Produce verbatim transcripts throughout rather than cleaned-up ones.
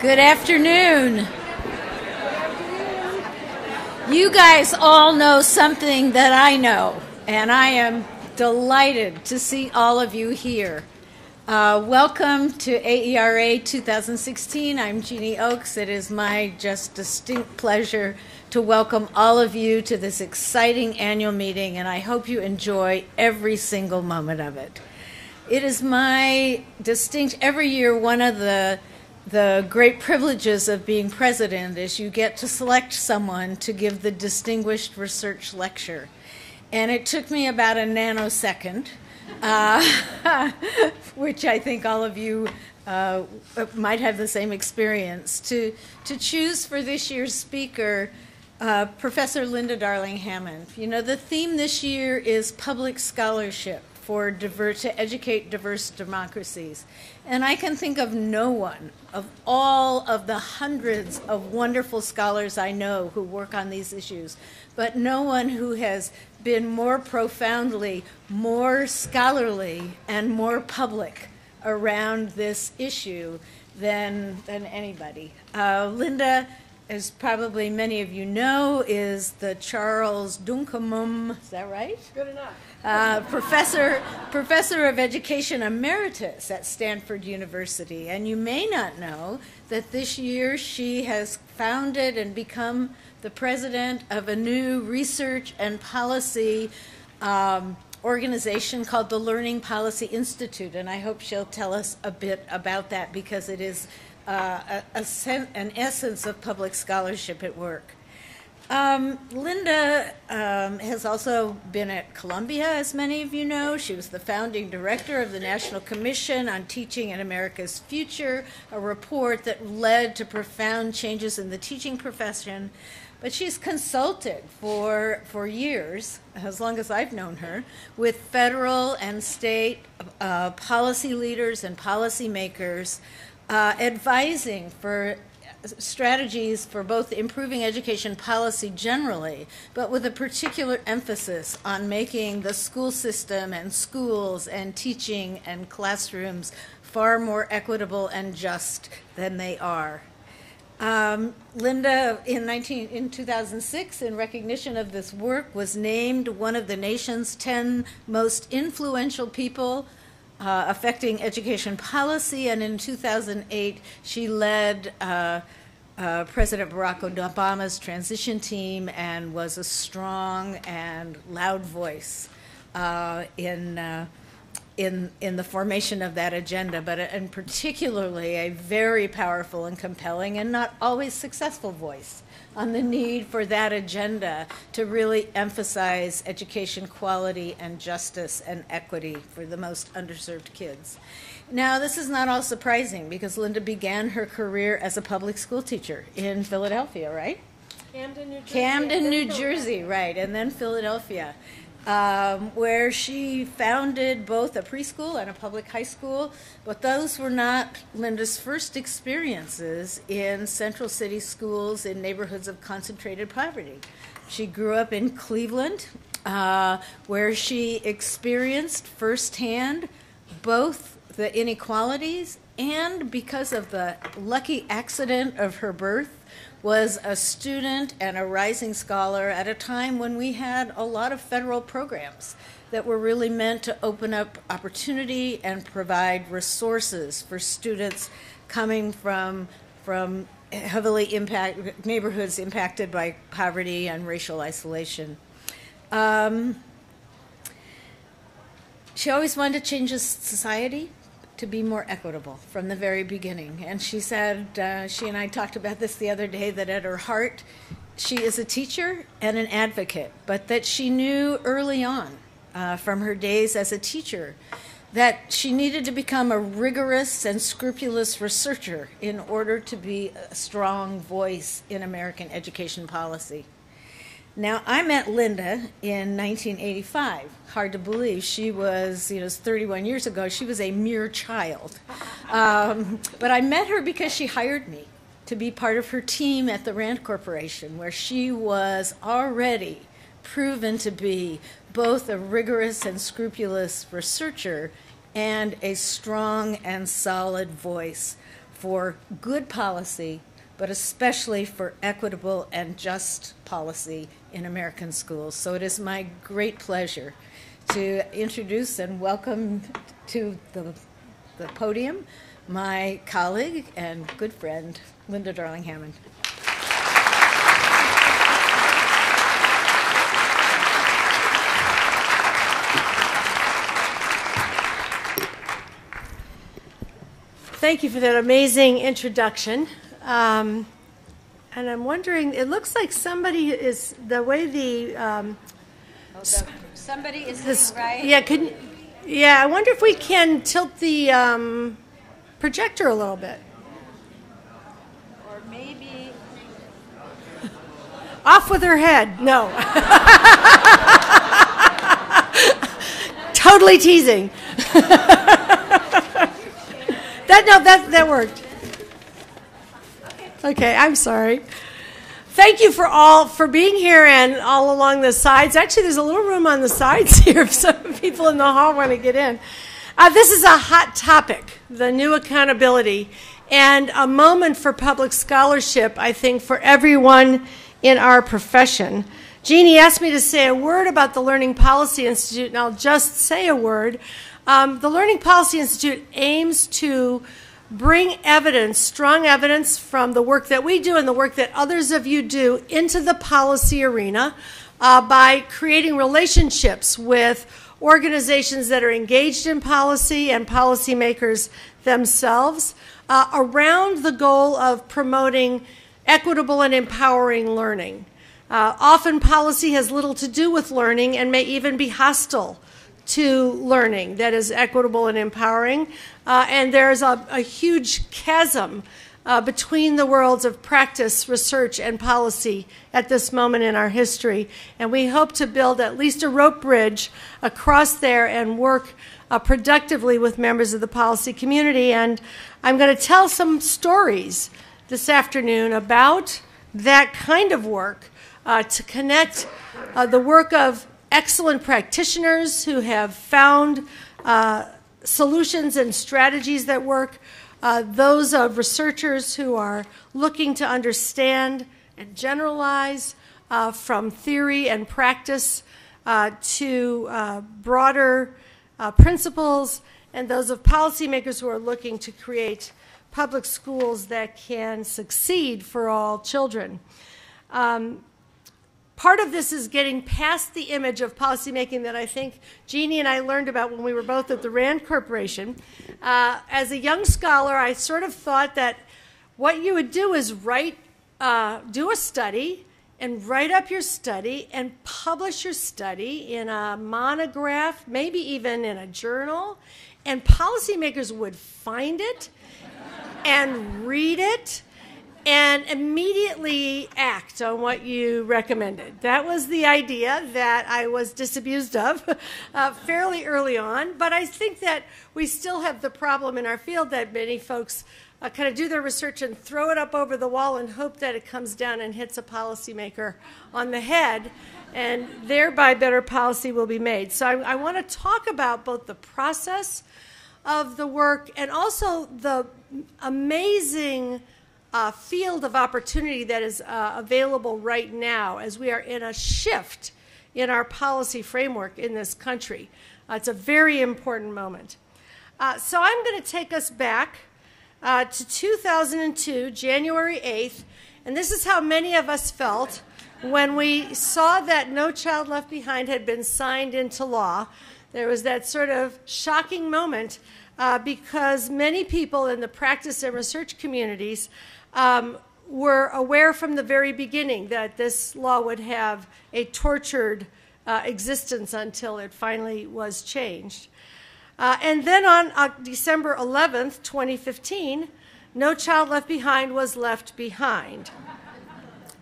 Good afternoon. You guys all know something that I know, and I am delighted to see all of you here. Uh, welcome to A E R A two thousand sixteen. I'm Jeannie Oakes. It is my just distinct pleasure to welcome all of you to this exciting annual meeting, and I hope you enjoy every single moment of it. It is my distinct, every year, one of the The great privileges of being president is you get to select someone to give the distinguished research lecture. And it took me about a nanosecond, uh, which I think all of you uh, might have the same experience, to, to choose for this year's speaker, uh, Professor Linda Darling-Hammond. You know, the theme this year is public scholarship for diverse, to educate diverse democracies. And I can think of no one of all of the hundreds of wonderful scholars I know who work on these issues, but no one who has been more profoundly, more scholarly, and more public around this issue than, than anybody. Uh, Linda, as probably many of you know, is the Charles Ducommun, is that right? Good enough. Uh, professor, professor of Education Emeritus at Stanford University. And you may not know that this year she has founded and become the president of a new research and policy um, organization called the Learning Policy Institute. And I hope she'll tell us a bit about that, because it is uh, a, a sen- an essence of public scholarship at work. Um, Linda um, has also been at Columbia, as many of you know. She was the founding director of the National Commission on Teaching in America's Future, a report that led to profound changes in the teaching profession. But she's consulted for, for years, as long as I've known her, with federal and state uh, policy leaders and policymakers, uh, advising for strategies for both improving education policy generally, but with a particular emphasis on making the school system and schools and teaching and classrooms far more equitable and just than they are. Um, Linda, in, nineteen, in two thousand six, in recognition of this work, was named one of the nation's ten most influential people Uh, affecting education policy, and in two thousand eight she led uh, uh, President Barack Obama's transition team and was a strong and loud voice uh, in, uh, in, in the formation of that agenda, but and particularly a very powerful and compelling and not always successful voice on the need for that agenda to really emphasize education quality and justice and equity for the most underserved kids. Now, this is not all surprising, because Linda began her career as a public school teacher in Philadelphia, right? Camden, New Jersey. Camden, New Jersey, right, and then Philadelphia, um, where she founded both a preschool and a public high school. But those were not Linda's first experiences in central city schools in neighborhoods of concentrated poverty. She grew up in Cleveland, uh, where she experienced firsthand both the inequalities and, because of the lucky accident of her birth, was a student and a rising scholar at a time when we had a lot of federal programs that were really meant to open up opportunity and provide resources for students coming from, from heavily impact, neighborhoods impacted by poverty and racial isolation. Um, she always wanted to change society to be more equitable from the very beginning. And she said, uh, she and I talked about this the other day, that at her heart, she is a teacher and an advocate, but that she knew early on uh, from her days as a teacher that she needed to become a rigorous and scrupulous researcher in order to be a strong voice in American education policy. Now, I met Linda in nineteen eighty-five. Hard to believe. She was, you know, thirty-one years ago. She was a mere child. Um, but I met her because she hired me to be part of her team at the Rand Corporation, where she was already proven to be both a rigorous and scrupulous researcher and a strong and solid voice for good policy, but especially for equitable and just policy in American schools. So it is my great pleasure to introduce and welcome to the, the podium my colleague and good friend, Linda Darling-Hammond. Thank you for that amazing introduction. Um, and I'm wondering, it looks like somebody is, the way the... Um, somebody is this, right. Yeah, can, yeah, I wonder if we can tilt the um, projector a little bit. Or maybe... Off with her head. No. Totally teasing. that, no, that, that worked. Okay, I'm sorry. Thank you for all for being here and all along the sides. Actually, there's a little room on the sides here if some people in the hall want to get in. Uh, this is a hot topic, the new accountability, and a moment for public scholarship, I think, for everyone in our profession. Jeannie asked me to say a word about the Learning Policy Institute, and I'll just say a word. Um, the Learning Policy Institute aims to bring evidence, strong evidence from the work that we do and the work that others of you do into the policy arena uh, by creating relationships with organizations that are engaged in policy and policymakers themselves uh, around the goal of promoting equitable and empowering learning. Uh, often policy has little to do with learning and may even be hostile to learning that is equitable and empowering. Uh, and there's a, a huge chasm uh, between the worlds of practice, research, and policy at this moment in our history. And we hope to build at least a rope bridge across there and work uh, productively with members of the policy community. And I'm going to tell some stories this afternoon about that kind of work uh, to connect uh, the work of excellent practitioners who have found uh, solutions and strategies that work, uh, those of researchers who are looking to understand and generalize uh, from theory and practice uh, to uh, broader uh, principles, and those of policymakers who are looking to create public schools that can succeed for all children. Um, Part of this is getting past the image of policymaking that I think Jeannie and I learned about when we were both at the Rand Corporation. Uh, as a young scholar, I sort of thought that what you would do is write, uh, do a study and write up your study and publish your study in a monograph, maybe even in a journal, and policymakers would find it and read it and immediately act on what you recommended. That was the idea that I was disabused of uh, fairly early on, but I think that we still have the problem in our field that many folks uh, kind of do their research and throw it up over the wall and hope that it comes down and hits a policymaker on the head, and thereby better policy will be made. So I, I want to talk about both the process of the work and also the amazing Uh, field of opportunity that is uh, available right now as we are in a shift in our policy framework in this country. Uh, it's a very important moment. Uh, so I'm going to take us back uh, to two thousand two, January eighth, and this is how many of us felt when we saw that No Child Left Behind had been signed into law. There was that sort of shocking moment uh, because many people in the practice and research communities Um, were aware from the very beginning that this law would have a tortured uh, existence until it finally was changed. Uh, and then on uh, December eleventh, twenty fifteen, No Child Left Behind was left behind.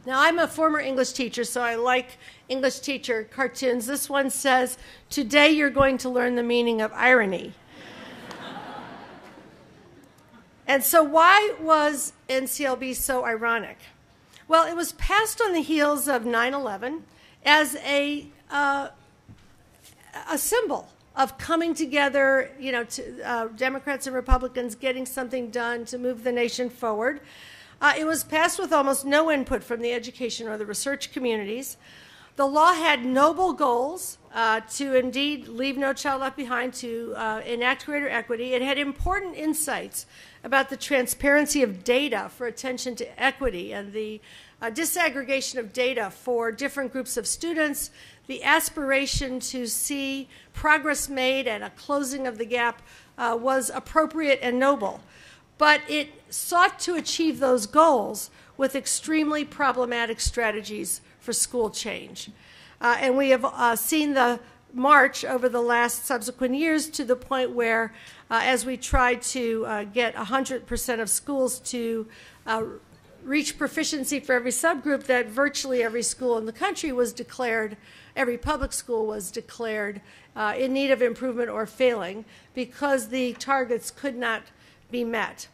Now, I'm a former English teacher, so I like English teacher cartoons. This one says, "Today you're going to learn the meaning of irony." And so why was N C L B so ironic? Well, it was passed on the heels of nine eleven as a, uh, a symbol of coming together, you know, to, uh, Democrats and Republicans getting something done to move the nation forward. Uh, it was passed with almost no input from the education or the research communities. The law had noble goals uh, to indeed leave no child left behind, to uh, enact greater equity. It had important insights about the transparency of data for attention to equity and the uh, disaggregation of data for different groups of students, the aspiration to see progress made and a closing of the gap uh, was appropriate and noble. But it sought to achieve those goals with extremely problematic strategies for school change. Uh, and we have uh, seen the march over the last subsequent years to the point where, uh, as we try to uh, get one hundred percent of schools to uh, reach proficiency for every subgroup, that virtually every school in the country was declared, every public school was declared uh, in need of improvement or failing because the targets could not be met.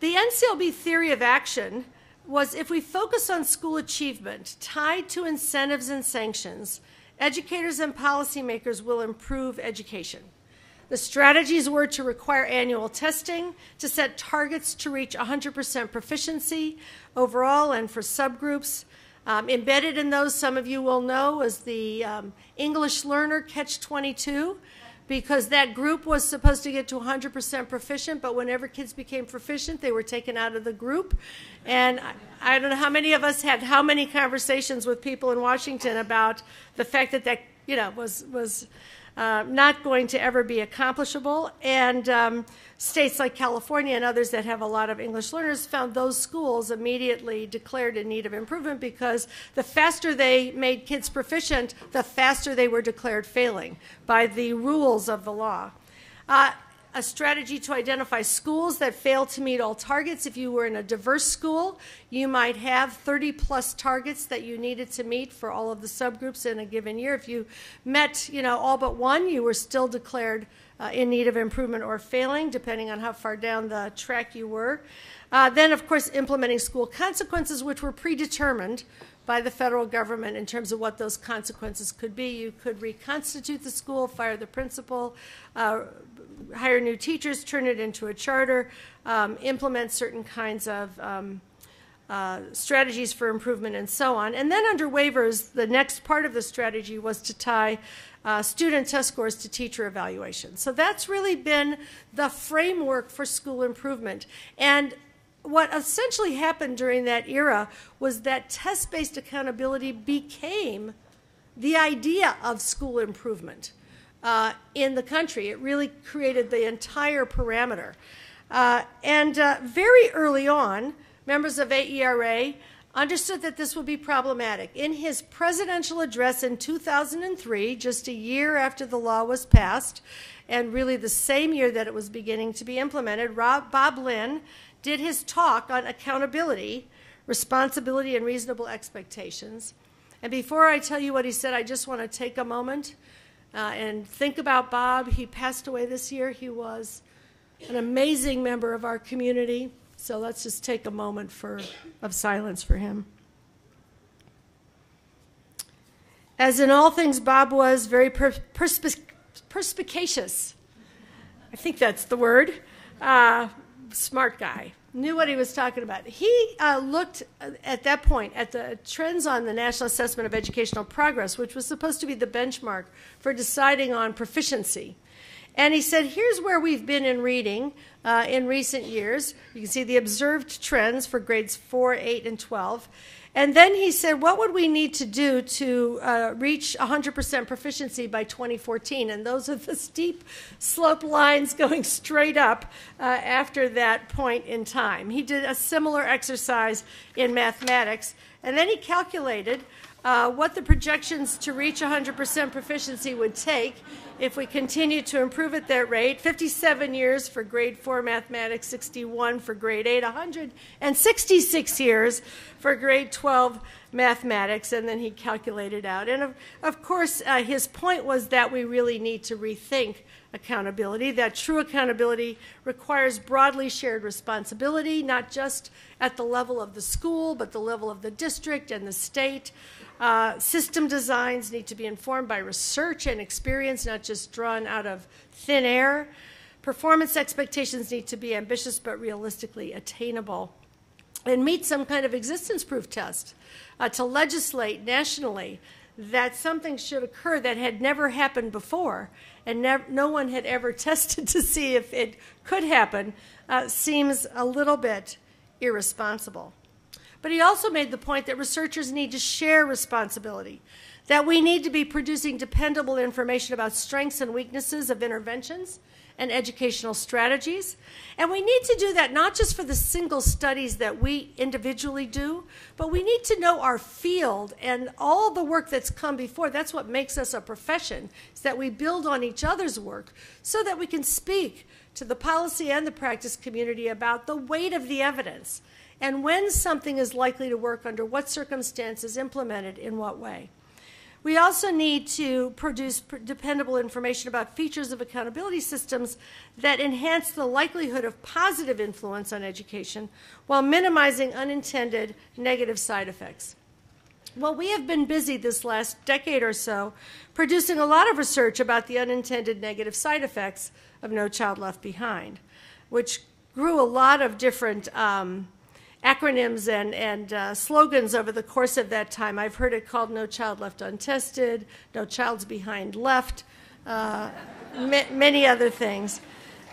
The N C L B theory of action was if we focus on school achievement tied to incentives and sanctions, educators and policymakers will improve education. The strategies were to require annual testing, to set targets to reach one hundred percent proficiency overall and for subgroups. Um, embedded in those, some of you will know, was the um, English learner catch twenty-two, because that group was supposed to get to one hundred percent proficient, but whenever kids became proficient, they were taken out of the group. And I, I don't know how many of us had how many conversations with people in Washington about the fact that that, you know, was, was uh, not going to ever be accomplishable. And um, states like California and others that have a lot of English learners found those schools immediately declared in need of improvement, because the faster they made kids proficient, the faster they were declared failing by the rules of the law. Uh, a strategy to identify schools that fail to meet all targets. If you were in a diverse school, you might have thirty plus targets that you needed to meet for all of the subgroups in a given year. If you met, you know, all but one, you were still declared uh, in need of improvement or failing, depending on how far down the track you were. Uh, then, of course, implementing school consequences, which were predetermined by the federal government in terms of what those consequences could be. You could reconstitute the school, fire the principal, uh, hire new teachers, turn it into a charter, um, implement certain kinds of um, uh, strategies for improvement, and so on. And then under waivers, the next part of the strategy was to tie uh, student test scores to teacher evaluation. So that's really been the framework for school improvement. And what essentially happened during that era was that test-based accountability became the idea of school improvement uh, in the country. It really created the entire parameter. Uh, and uh, very early on, members of A E R A understood that this would be problematic. In his presidential address in two thousand three, just a year after the law was passed, and really the same year that it was beginning to be implemented, Rob, Bob Lynn did his talk on accountability, responsibility, and reasonable expectations. And before I tell you what he said, I just want to take a moment uh, and think about Bob. He passed away this year. He was an amazing member of our community. So let's just take a moment for, of silence for him. As in all things, Bob was very per perspic perspicacious. I think that's the word. Uh, Smart guy, knew what he was talking about. He uh, looked at that point at the trends on the National Assessment of Educational Progress, which was supposed to be the benchmark for deciding on proficiency. And he said, here's where we've been in reading uh, in recent years. You can see the observed trends for grades four, eight, and twelve. And then he said, what would we need to do to uh, reach one hundred percent proficiency by twenty fourteen? And those are the steep slope lines going straight up uh, after that point in time. He did a similar exercise in mathematics. And then he calculated uh, what the projections to reach one hundred percent proficiency would take if we continue to improve at that rate, fifty-seven years for grade four. sixty-four mathematics, sixty-one for grade eight, one hundred sixty-six years for grade twelve mathematics, and then he calculated out. And of, of course, uh, his point was that we really need to rethink accountability, that true accountability requires broadly shared responsibility, not just at the level of the school, but the level of the district and the state. Uh, system designs need to be informed by research and experience, not just drawn out of thin air. Performance expectations need to be ambitious but realistically attainable, and meet some kind of existence proof test. Uh, to legislate nationally that something should occur that had never happened before, and no one had ever tested to see if it could happen, uh, seems a little bit irresponsible. But he also made the point that researchers need to share responsibility, that we need to be producing dependable information about strengths and weaknesses of interventions and educational strategies. And we need to do that not just for the single studies that we individually do, but we need to know our field and all the work that's come before. That's what makes us a profession, is that we build on each other's work so that we can speak to the policy and the practice community about the weight of the evidence and when something is likely to work under what circumstances, implemented in what way. We also need to produce dependable information about features of accountability systems that enhance the likelihood of positive influence on education while minimizing unintended negative side effects. Well, we have been busy this last decade or so producing a lot of research about the unintended negative side effects of No Child Left Behind, which grew a lot of different um, acronyms and, and uh, slogans over the course of that time. I've heard it called No Child Left Untested, No Child's Behind Left, uh, ma many other things.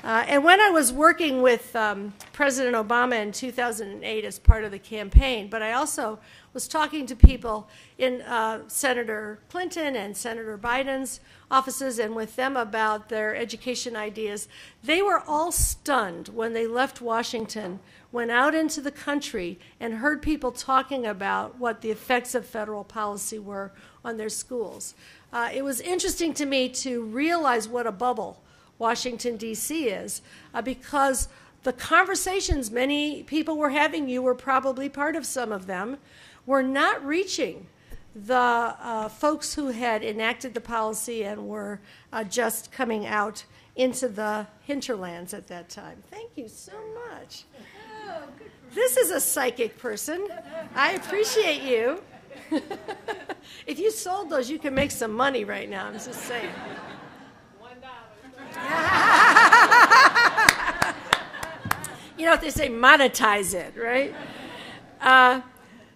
Uh, and when I was working with um, President Obama in two thousand eight as part of the campaign, but I also was talking to people in uh, Senator Clinton and Senator Biden's offices and with them about their education ideas, they were all stunned when they left Washington, went out into the country, and heard people talking about what the effects of federal policy were on their schools. Uh, it was interesting to me to realize what a bubble Washington, D C is, uh, because the conversations many people were having, you were probably part of some of them, were not reaching the uh, folks who had enacted the policy and were uh, just coming out into the hinterlands at that time. Thank you so much. Oh, good for this is a psychic person. I appreciate you. If you sold those, you can make some money right now, I'm just saying. You know what they say, monetize it, right? Uh,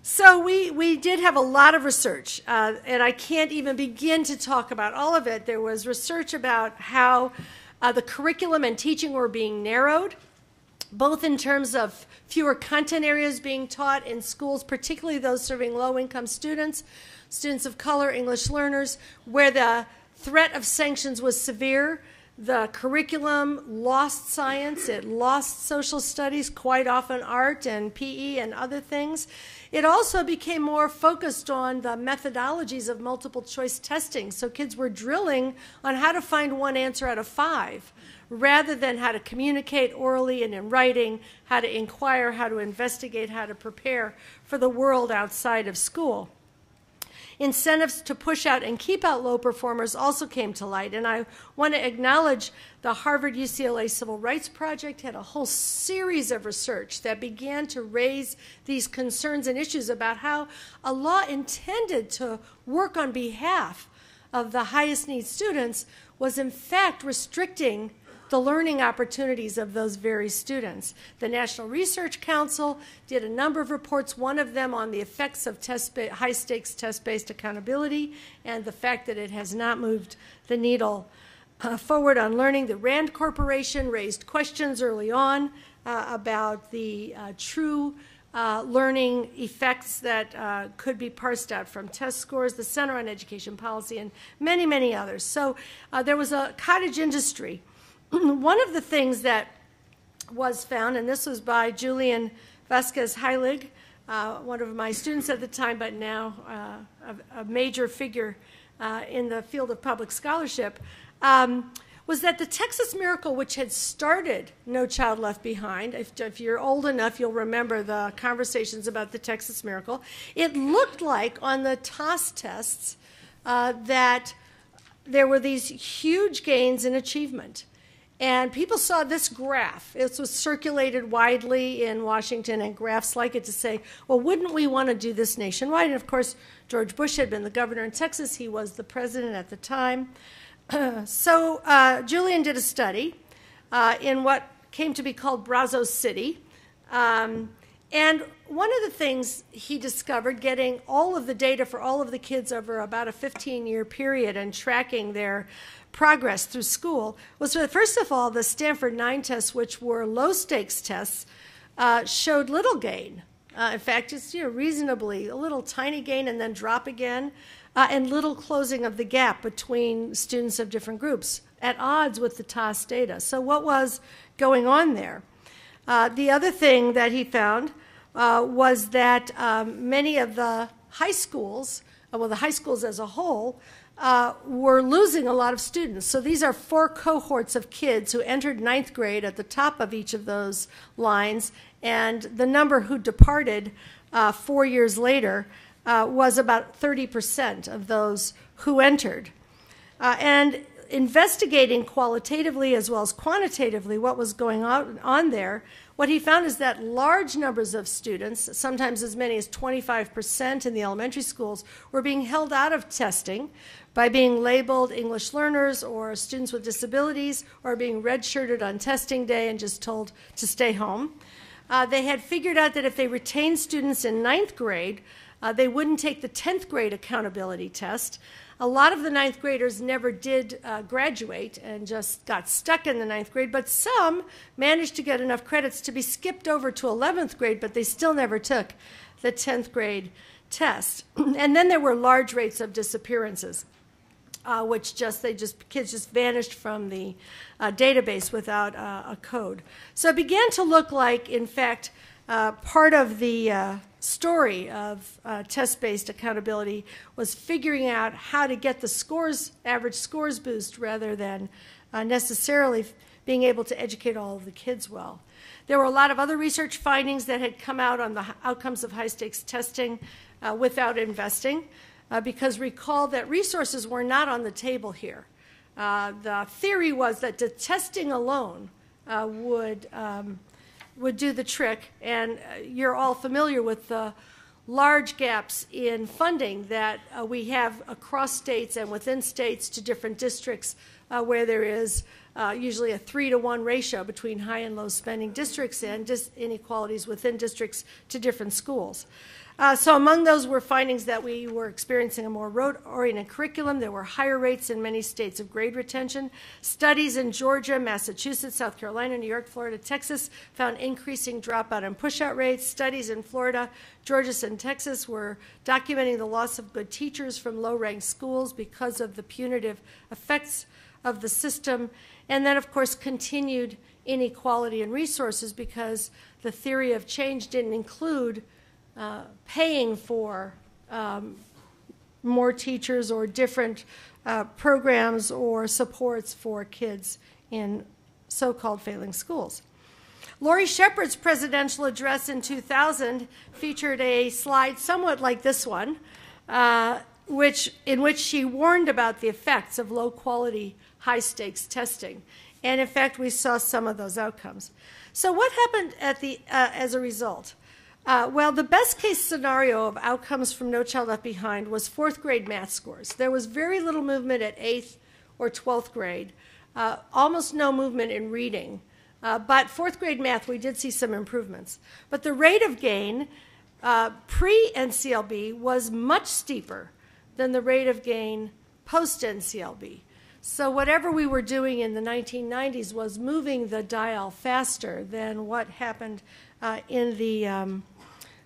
so we, we did have a lot of research, uh, and I can't even begin to talk about all of it. There was research about how uh, the curriculum and teaching were being narrowed, both in terms of fewer content areas being taught in schools, particularly those serving low-income students, students of color, English learners, where the threat of sanctions was severe. The curriculum lost science, it lost social studies, quite often art and P E and other things. It also became more focused on the methodologies of multiple choice testing, so kids were drilling on how to find one answer out of five, rather than how to communicate orally and in writing, how to inquire, how to investigate, how to prepare for the world outside of school. Incentives to push out and keep out low performers also came to light, and I want to acknowledge the Harvard U C L A Civil Rights Project had a whole series of research that began to raise these concerns and issues about how a law intended to work on behalf of the highest need students was in fact restricting the learning opportunities of those very students. The National Research Council did a number of reports, one of them on the effects of test high-stakes test-based accountability and the fact that it has not moved the needle uh, forward on learning. The Rand Corporation raised questions early on uh, about the uh, true Uh, learning effects that uh, could be parsed out from test scores, the Center on Education Policy, and many, many others. So uh, there was a cottage industry. One of the things that was found, and this was by Julian Vasquez-Heilig, uh, one of my students at the time, but now uh, a, a major figure uh, in the field of public scholarship, um, was that the Texas Miracle, which had started No Child Left Behind, if, if you're old enough, you'll remember the conversations about the Texas Miracle, it looked like on the T O S tests uh, that there were these huge gains in achievement. And people saw this graph. It was circulated widely in Washington, and graphs like it to say, well, wouldn't we want to do this nationwide? And, of course, George Bush had been the governor in Texas. He was the president at the time. So uh, Julian did a study uh, in what came to be called Brazos City. Um, and one of the things he discovered, getting all of the data for all of the kids over about a fifteen-year period and tracking their progress through school, was that, first of all, the Stanford nine tests, which were low-stakes tests, uh, showed little gain. Uh, in fact, it's you know, reasonably a little tiny gain and then drop again, uh, and little closing of the gap between students of different groups, at odds with the T O S data. So what was going on there? Uh, the other thing that he found uh, was that um, many of the high schools, uh, well, the high schools as a whole, Uh, were losing a lot of students. So these are four cohorts of kids who entered ninth grade at the top of each of those lines, and the number who departed uh, four years later uh, was about thirty percent of those who entered. Uh, and investigating qualitatively as well as quantitatively what was going on, on there, what he found is that large numbers of students, sometimes as many as twenty-five percent in the elementary schools, were being held out of testing by being labeled English learners or students with disabilities, or being redshirted on testing day and just told to stay home. Uh, they had figured out that if they retained students in ninth grade, uh, they wouldn't take the tenth grade accountability test. A lot of the ninth graders never did uh, graduate and just got stuck in the ninth grade, but some managed to get enough credits to be skipped over to eleventh grade, but they still never took the tenth grade test. And then there were large rates of disappearances, uh, which just they just kids just vanished from the uh, database without uh, a code. So it began to look like, in fact, uh, part of the uh, story of uh, test-based accountability was figuring out how to get the scores, average scores boost, rather than uh, necessarily being able to educate all of the kids well. There were a lot of other research findings that had come out on the outcomes of high-stakes testing uh, without investing, uh, because recall that resources were not on the table here. Uh, the theory was that the testing alone uh, would um, would do the trick, and you're all familiar with the large gaps in funding that uh, we have across states and within states to different districts, uh, where there is uh, usually a three to one ratio between high and low spending districts and dis inequalities within districts to different schools. Uh, so among those were findings that we were experiencing a more rote-oriented curriculum. There were higher rates in many states of grade retention. Studies in Georgia, Massachusetts, South Carolina, New York, Florida, Texas found increasing dropout and pushout rates. Studies in Florida, Georgia, and Texas were documenting the loss of good teachers from low-ranked schools because of the punitive effects of the system. And then, of course, continued inequality in resources, because the theory of change didn't include Uh, paying for um, more teachers or different uh, programs or supports for kids in so-called failing schools. Laurie Shepard's presidential address in two thousand featured a slide somewhat like this one, uh, which, in which she warned about the effects of low-quality, high-stakes testing. And, in fact, we saw some of those outcomes. So what happened at the, uh, as a result? Uh, well, the best-case scenario of outcomes from No Child Left Behind was fourth-grade math scores. There was very little movement at eighth or twelfth grade, uh, almost no movement in reading. Uh, but fourth-grade math, we did see some improvements. But the rate of gain uh, pre-N C L B was much steeper than the rate of gain post-N C L B. So whatever we were doing in the nineteen nineties was moving the dial faster than what happened uh, in the um,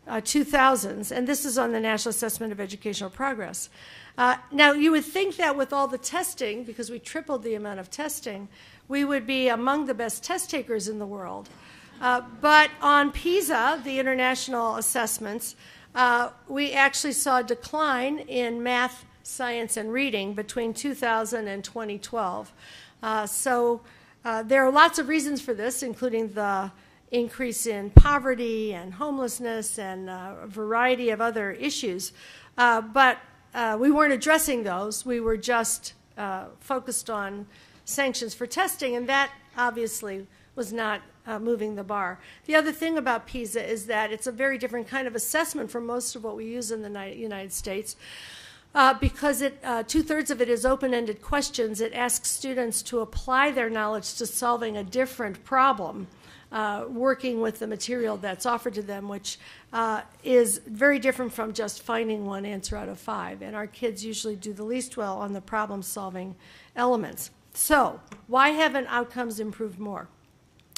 uh, two thousands. And this is on the National Assessment of Educational Progress. Uh, now, you would think that with all the testing, because we tripled the amount of testing, we would be among the best test takers in the world. Uh, but on PISA, the international assessments, uh, we actually saw a decline in math, science, and reading between two thousand and twenty twelve. Uh, so uh, there are lots of reasons for this, including the increase in poverty and homelessness and uh, a variety of other issues. Uh, but uh, we weren't addressing those. We were just uh, focused on sanctions for testing, and that obviously was not uh, moving the bar. The other thing about PISA is that it's a very different kind of assessment from most of what we use in the United States. Uh, because it, uh, two-thirds of it is open-ended questions, it asks students to apply their knowledge to solving a different problem, uh, working with the material that's offered to them, which uh, is very different from just finding one answer out of five. And our kids usually do the least well on the problem-solving elements. So why haven't outcomes improved more?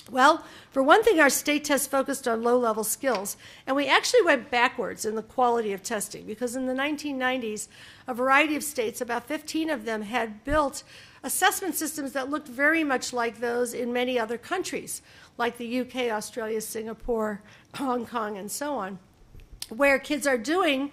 Well, for one thing, our state tests focused on low-level skills, and we actually went backwards in the quality of testing, because in the nineteen nineties, a variety of states, about fifteen of them, had built assessment systems that looked very much like those in many other countries, like the U K, Australia, Singapore, Hong Kong, and so on, where kids are doing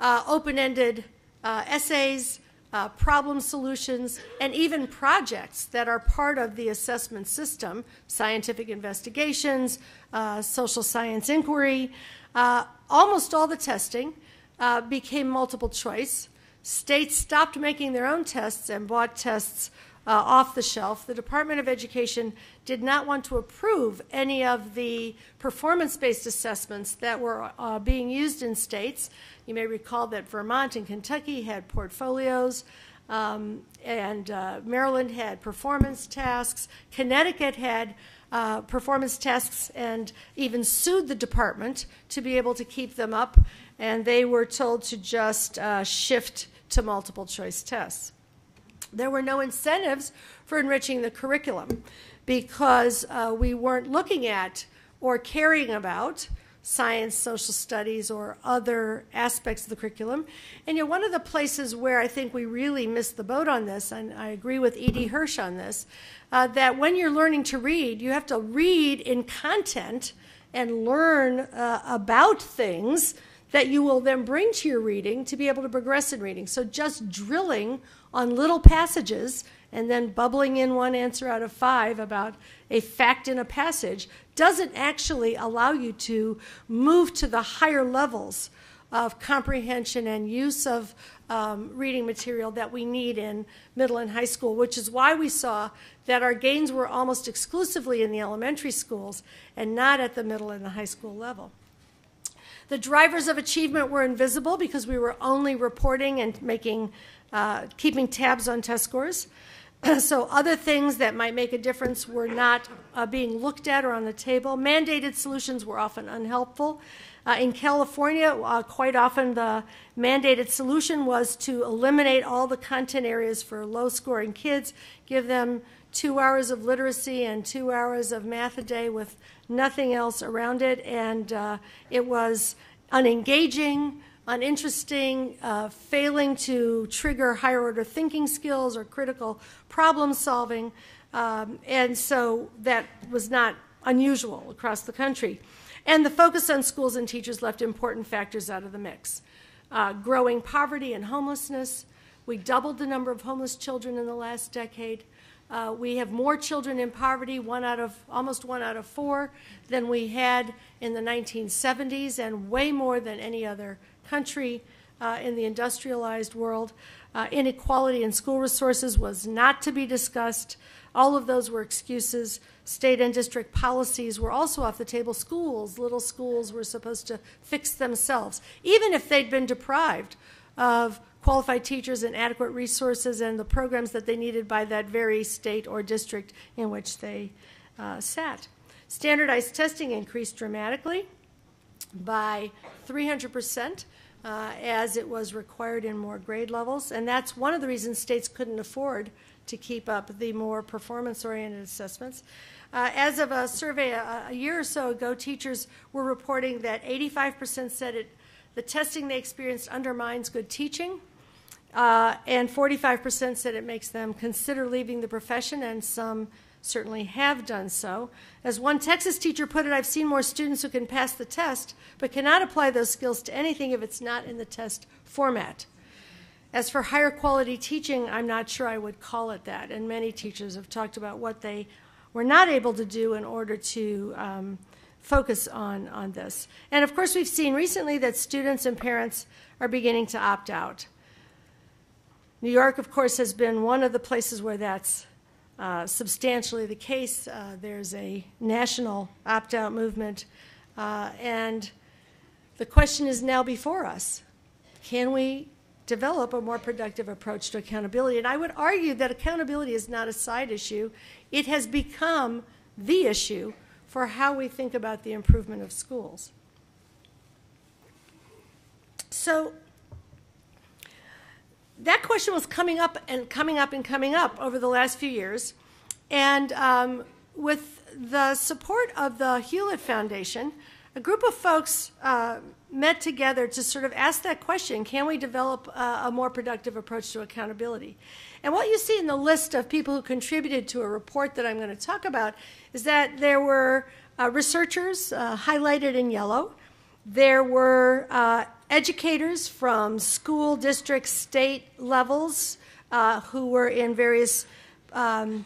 uh, open-ended uh, essays, Uh, problem solutions, and even projects that are part of the assessment system, scientific investigations, uh, social science inquiry. Uh, almost all the testing uh, became multiple choice. States stopped making their own tests and bought tests uh, off the shelf. The Department of Education did not want to approve any of the performance-based assessments that were uh, being used in states. You may recall that Vermont and Kentucky had portfolios, um, and uh, Maryland had performance tasks. Connecticut had uh, performance tasks and even sued the department to be able to keep them up, and they were told to just uh, shift to multiple choice tests. There were no incentives for enriching the curriculum because uh, we weren't looking at or caring about science, social studies, or other aspects of the curriculum. And you know, one of the places where I think we really missed the boat on this, and I agree with Edie Hirsch on this, uh, that when you're learning to read, you have to read in content and learn uh, about things that you will then bring to your reading to be able to progress in reading. So just drilling on little passages and then bubbling in one answer out of five about a fact in a passage doesn't actually allow you to move to the higher levels of comprehension and use of um, reading material that we need in middle and high school, which is why we saw that our gains were almost exclusively in the elementary schools and not at the middle and the high school level. The drivers of achievement were invisible because we were only reporting and making, uh, keeping tabs on test scores. So other things that might make a difference were not uh, being looked at or on the table. Mandated solutions were often unhelpful. Uh, in California, uh, quite often the mandated solution was to eliminate all the content areas for low-scoring kids, give them two hours of literacy and two hours of math a day with nothing else around it, and uh, it was unengaging, uninteresting, uh, failing to trigger higher order thinking skills or critical problem solving, um, and so that was not unusual across the country. And the focus on schools and teachers left important factors out of the mix. Uh, growing poverty and homelessness. We doubled the number of homeless children in the last decade. Uh, we have more children in poverty, one out of, almost one out of four, than we had in the nineteen seventies, and way more than any other country uh, in the industrialized world. Uh, inequality in school resources was not to be discussed. All of those were excuses. State and district policies were also off the table. Schools, little schools, were supposed to fix themselves, even if they'd been deprived of qualified teachers and adequate resources and the programs that they needed by that very state or district in which they uh, sat. Standardized testing increased dramatically by three hundred percent uh, as it was required in more grade levels, and that's one of the reasons states couldn't afford to keep up the more performance-oriented assessments. Uh, as of a survey a, a year or so ago, teachers were reporting that eighty-five percent said it, the testing they experienced undermines good teaching, uh, and forty-five percent said it makes them consider leaving the profession, and some certainly have done so. As one Texas teacher put it, I've seen more students who can pass the test but cannot apply those skills to anything if it's not in the test format. As for higher quality teaching, I'm not sure I would call it that. And many teachers have talked about what they were not able to do in order to um, focus on, on this. And of course, we've seen recently that students and parents are beginning to opt out. New York, of course, has been one of the places where that's uh, substantially the case. Uh, there's a national opt-out movement. Uh, and the question is now before us. Can we develop a more productive approach to accountability? And I would argue that accountability is not a side issue. It has become the issue for how we think about the improvement of schools. So that question was coming up and coming up and coming up over the last few years. And um, with the support of the Hewlett Foundation, a group of folks uh, met together to sort of ask that question, can we develop a, a more productive approach to accountability? And what you see in the list of people who contributed to a report that I'm going to talk about is that there were uh, researchers uh, highlighted in yellow. There were uh, educators from school, district, state levels uh, who were in various um,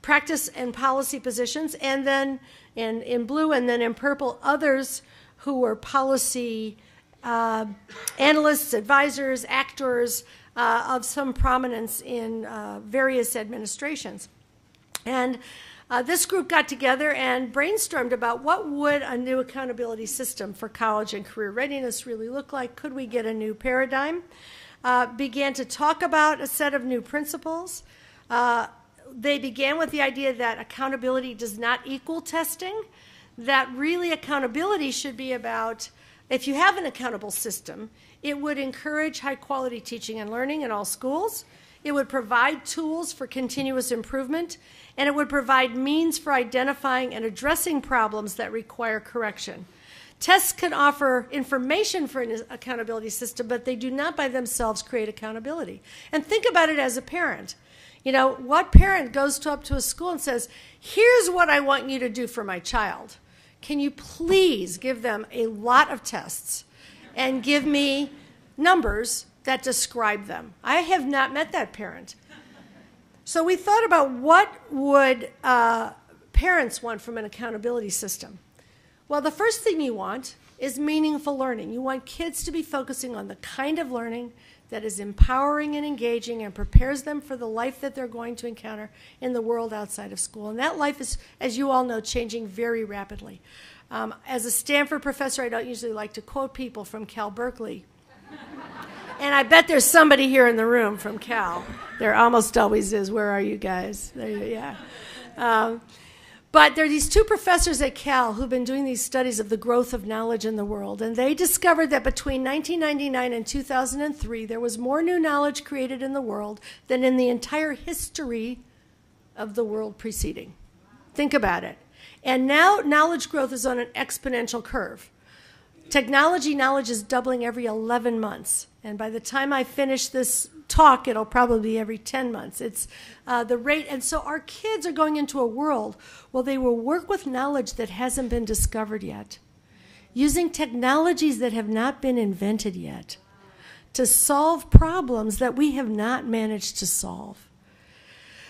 practice and policy positions, and then in, in blue and then in purple, others who were policy uh, analysts, advisors, actors uh, of some prominence in uh, various administrations. And uh, this group got together and brainstormed about what would a new accountability system for college and career readiness really look like. Could we get a new paradigm? Uh, began to talk about a set of new principles. Uh, They began with the idea that accountability does not equal testing, that really accountability should be about, if you have an accountable system, it would encourage high-quality teaching and learning in all schools, it would provide tools for continuous improvement, and it would provide means for identifying and addressing problems that require correction. Tests can offer information for an accountability system, but they do not by themselves create accountability. And think about it as a parent. You know, what parent goes to up to a school and says, here's what I want you to do for my child. Can you please give them a lot of tests and give me numbers that describe them? I have not met that parent. So we thought about what would uh, parents want from an accountability system. Well, the first thing you want is meaningful learning. You want kids to be focusing on the kind of learning that is empowering and engaging and prepares them for the life that they're going to encounter in the world outside of school. And that life is, as you all know, changing very rapidly. Um, as a Stanford professor, I don't usually like to quote people from Cal Berkeley. And I bet there's somebody here in the room from Cal. There almost always is. Where are you guys? There you, yeah. Um, But there are these two professors at Cal who've been doing these studies of the growth of knowledge in the world, and they discovered that between nineteen ninety-nine and two thousand three, there was more new knowledge created in the world than in the entire history of the world preceding. Think about it. And now knowledge growth is on an exponential curve. Technology knowledge is doubling every eleven months, and by the time I finish this talk, it'll probably be every ten months. It's uh, the rate, and so our kids are going into a world where they will work with knowledge that hasn't been discovered yet, using technologies that have not been invented yet to solve problems that we have not managed to solve.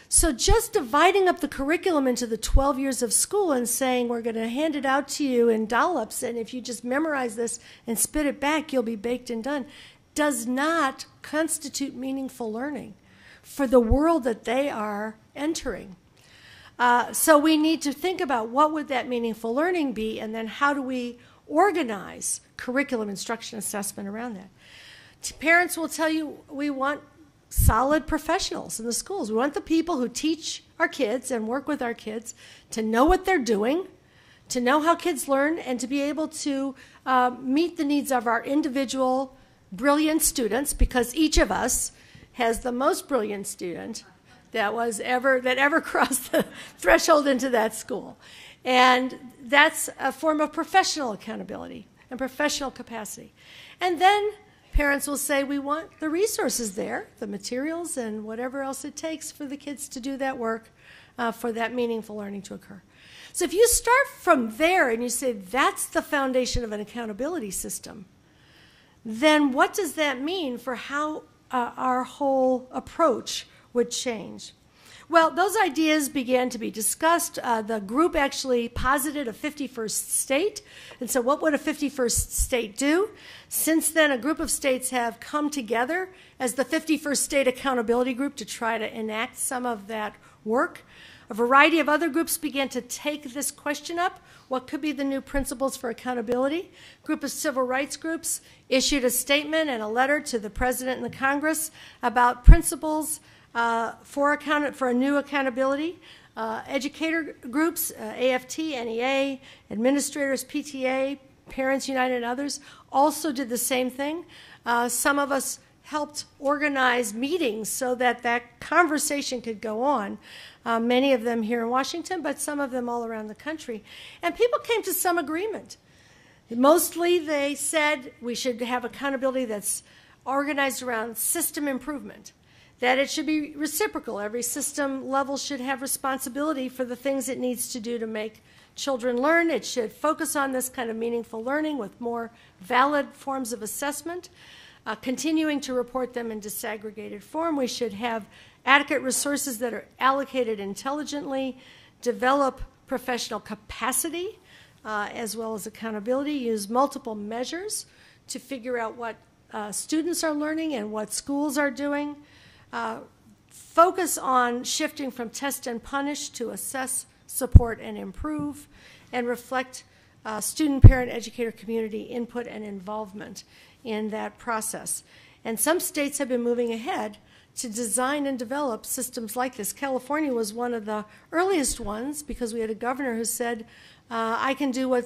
So just dividing up the curriculum into the twelve years of school and saying we're going to hand it out to you in dollops, and if you just memorize this and spit it back, you'll be baked and done, does not constitute meaningful learning for the world that they are entering. Uh, so we need to think about what would that meaningful learning be, and then how do we organize curriculum, instruction, assessment around that. Parents will tell you we want solid professionals in the schools. We want the people who teach our kids and work with our kids to know what they're doing, to know how kids learn, and to be able to uh, meet the needs of our individual brilliant students, because each of us has the most brilliant student that was ever that ever crossed the threshold into that school. And that's a form of professional accountability and professional capacity. And then parents will say we want the resources there, the materials and whatever else it takes for the kids to do that work, uh, for that meaningful learning to occur. So if you start from there and you say that's the foundation of an accountability system, then what does that mean for how uh, our whole approach would change. Well, those ideas began to be discussed. Uh, the group actually posited a fifty-first state. And so what would a fifty-first state do? Since then, a group of states have come together as the fifty-first State Accountability Group to try to enact some of that work. A variety of other groups began to take this question up. What could be the new principles for accountability? A group of civil rights groups issued a statement and a letter to the President and the Congress about principles Uh, for, account for a new accountability. Uh, educator groups, uh, A F T, N E A, administrators, P T A, Parents United, and others also did the same thing. Uh, some of us helped organize meetings so that that conversation could go on, uh, many of them here in Washington, but some of them all around the country. And people came to some agreement. Mostly they said we should have accountability that's organized around system improvement, that it should be reciprocal. Every system level should have responsibility for the things it needs to do to make children learn. It should focus on this kind of meaningful learning with more valid forms of assessment, uh, continuing to report them in disaggregated form. We should have adequate resources that are allocated intelligently, develop professional capacity uh, as well as accountability, use multiple measures to figure out what uh, students are learning and what schools are doing. Uh, focus on shifting from test and punish to assess, support, and improve, and reflect uh, student, parent, educator, community input and involvement in that process. And some states have been moving ahead to design and develop systems like this. California was one of the earliest ones because we had a governor who said, uh, I can do what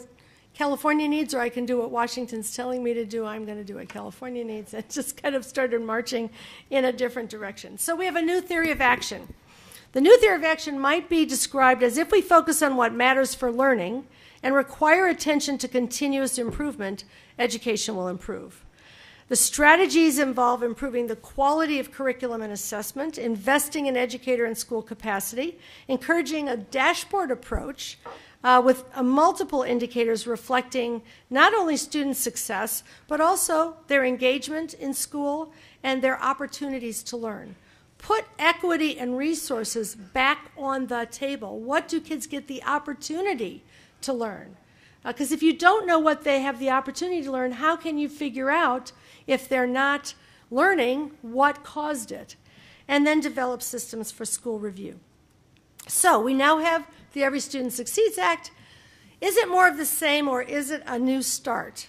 California needs, or I can do what Washington's telling me to do. I'm going to do what California needs. And just kind of started marching in a different direction. So we have a new theory of action. The new theory of action might be described as if we focus on what matters for learning and require attention to continuous improvement, education will improve. The strategies involve improving the quality of curriculum and assessment, investing in educator and school capacity, encouraging a dashboard approach uh, with uh, multiple indicators reflecting not only student success, but also their engagement in school and their opportunities to learn. Put equity and resources back on the table. What do kids get the opportunity to learn? Because if you don't know what they have the opportunity to learn, how can you figure out if they're not learning what caused it? And then develop systems for school review. So we now have the Every Student Succeeds Act. Is it more of the same, or is it a new start?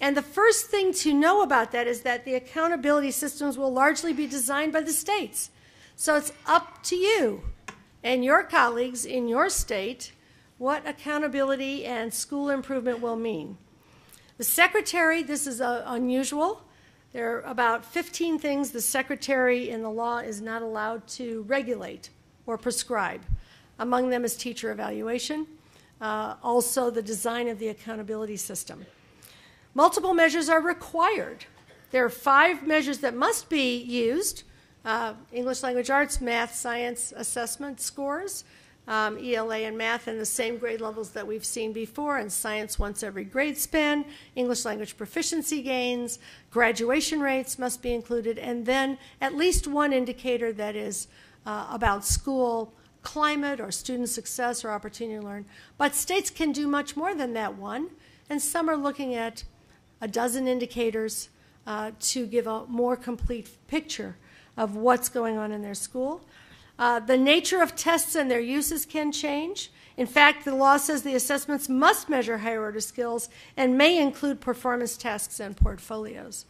And the first thing to know about that is that the accountability systems will largely be designed by the states. So it's up to you and your colleagues in your state what accountability and school improvement will mean. The secretary, this is uh, unusual. There are about fifteen things the secretary in the law is not allowed to regulate or prescribe. Among them is teacher evaluation, uh, also the design of the accountability system. Multiple measures are required. There are five measures that must be used, uh, English language arts, math, science, assessment scores, Um, E L A and math in the same grade levels that we've seen before, and science once every grade span, English language proficiency gains, graduation rates must be included, and then at least one indicator that is uh, about school climate or student success or opportunity to learn. But states can do much more than that one, and some are looking at a dozen indicators uh, to give a more complete picture of what's going on in their school. Uh, the nature of tests and their uses can change. In fact, the law says the assessments must measure higher order skills and may include performance tasks and portfolios.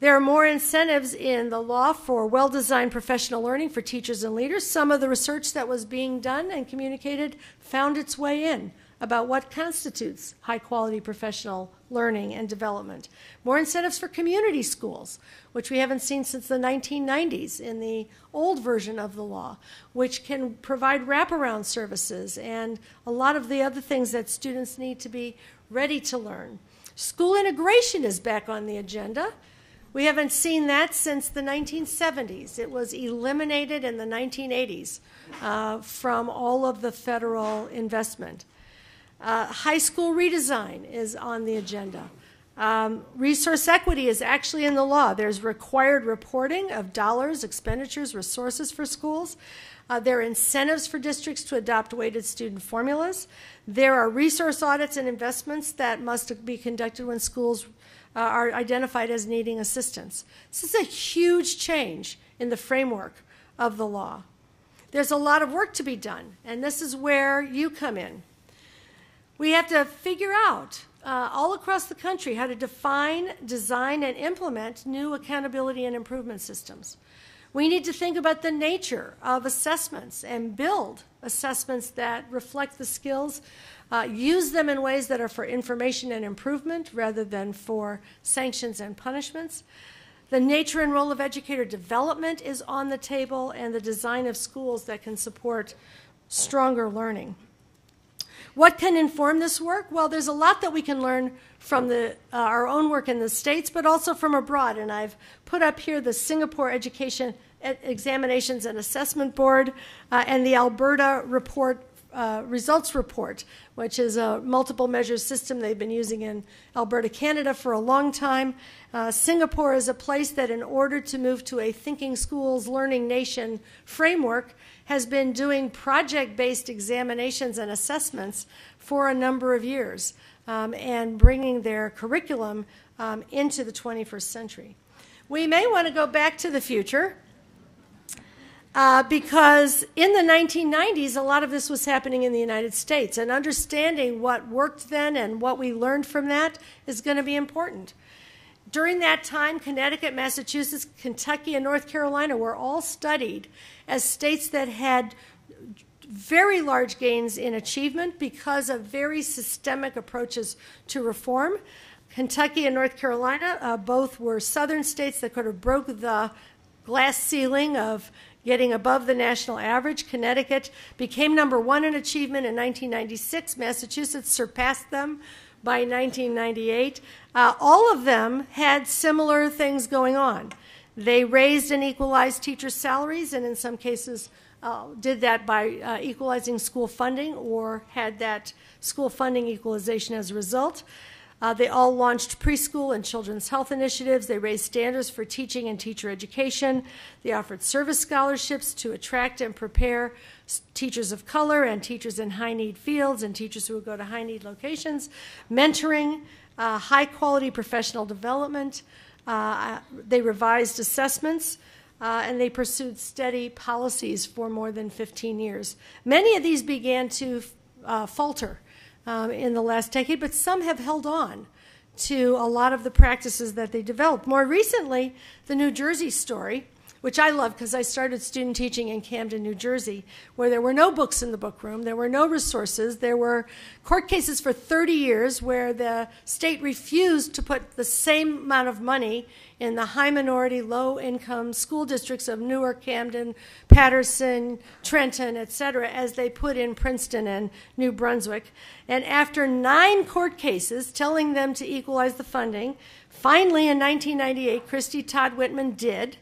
There are more incentives in the law for well-designed professional learning for teachers and leaders. Some of the research that was being done and communicated found its way in about what constitutes high-quality professional learning and development. More incentives for community schools, which we haven't seen since the nineteen nineties in the old version of the law, which can provide wraparound services and a lot of the other things that students need to be ready to learn. School integration is back on the agenda. We haven't seen that since the nineteen seventies. It was eliminated in the nineteen eighties uh, from all of the federal investment. Uh, high school redesign is on the agenda. Um, resource equity is actually in the law. There's required reporting of dollars, expenditures, resources for schools. Uh, there are incentives for districts to adopt weighted student formulas. There are resource audits and investments that must be conducted when schools uh, are identified as needing assistance. This is a huge change in the framework of the law. There's a lot of work to be done, and this is where you come in. We have to figure out uh, all across the country how to define, design, and implement new accountability and improvement systems. We need to think about the nature of assessments and build assessments that reflect the skills, uh, use them in ways that are for information and improvement rather than for sanctions and punishments. The nature and role of educator development is on the table, and the design of schools that can support stronger learning. What can inform this work? Well, there's a lot that we can learn from the, uh, our own work in the States, but also from abroad. And I've put up here the Singapore Education Examinations and Assessment Board uh, and the Alberta report, uh, Results Report, which is a multiple measure system they've been using in Alberta, Canada for a long time. Uh, Singapore is a place that, in order to move to a Thinking Schools, Learning Nation framework, has been doing project-based examinations and assessments for a number of years um, and bringing their curriculum um, into the twenty-first century. We may want to go back to the future uh, because in the nineteen nineties, a lot of this was happening in the United States, and understanding what worked then and what we learned from that is going to be important. During that time, Connecticut, Massachusetts, Kentucky, and North Carolina were all studied as states that had very large gains in achievement because of very systemic approaches to reform. Kentucky and North Carolina uh, both were southern states that could have broke the glass ceiling of getting above the national average. Connecticut became number one in achievement in nineteen ninety-six. Massachusetts surpassed them by nineteen ninety-eight. Uh, all of them had similar things going on. They raised and equalized teacher salaries, and in some cases uh, did that by uh, equalizing school funding, or had that school funding equalization as a result. Uh, they all launched preschool and children's health initiatives. They raised standards for teaching and teacher education. They offered service scholarships to attract and prepare teachers of color and teachers in high-need fields and teachers who would go to high-need locations, mentoring, uh, high-quality professional development. Uh, they revised assessments, uh, and they pursued steady policies for more than fifteen years. Many of these began to uh, falter um, in the last decade, but some have held on to a lot of the practices that they developed. More recently, the New Jersey story, which I love because I started student teaching in Camden, New Jersey, where there were no books in the book room, there were no resources, there were court cases for thirty years where the state refused to put the same amount of money in the high minority, low income school districts of Newark, Camden, Paterson, Trenton, et cetera, as they put in Princeton and New Brunswick. And after nine court cases telling them to equalize the funding, finally in nineteen ninety-eight, Christy Todd Whitman did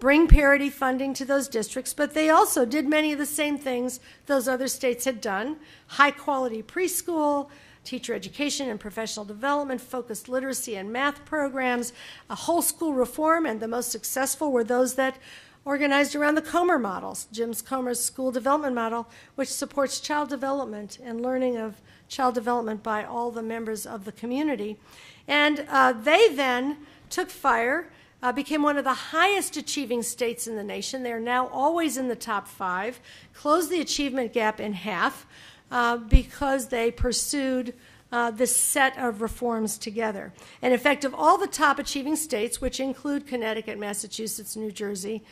bring parity funding to those districts, but they also did many of the same things those other states had done: high-quality preschool, teacher education and professional development, focused literacy and math programs, a whole school reform, and the most successful were those that organized around the Comer models, Jim Comer's school development model, which supports child development and learning of child development by all the members of the community. And uh, they then took fire, Uh, became one of the highest achieving states in the nation. They are now always in the top five, closed the achievement gap in half uh, because they pursued uh, this set of reforms together. And in fact, of all the top achieving states, which include Connecticut, Massachusetts, New Jersey,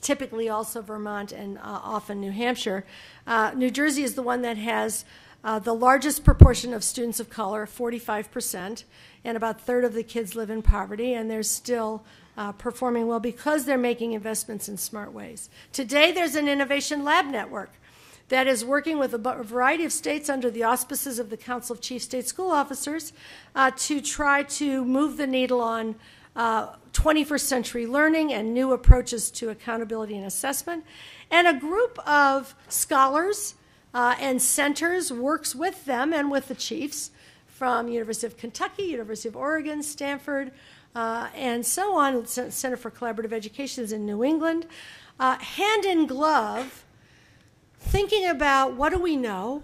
typically also Vermont, and uh, often New Hampshire, uh, New Jersey is the one that has uh, the largest proportion of students of color, forty-five percent. And about a third of the kids live in poverty, and they're still uh, performing well because they're making investments in smart ways. Today, there's an innovation lab network that is working with a variety of states under the auspices of the Council of Chief State School Officers uh, to try to move the needle on uh, twenty-first century learning and new approaches to accountability and assessment. And a group of scholars uh, and centers works with them and with the chiefs from University of Kentucky, University of Oregon, Stanford, uh, and so on. Center for Collaborative Education is in New England. Uh, hand in glove, thinking about what do we know,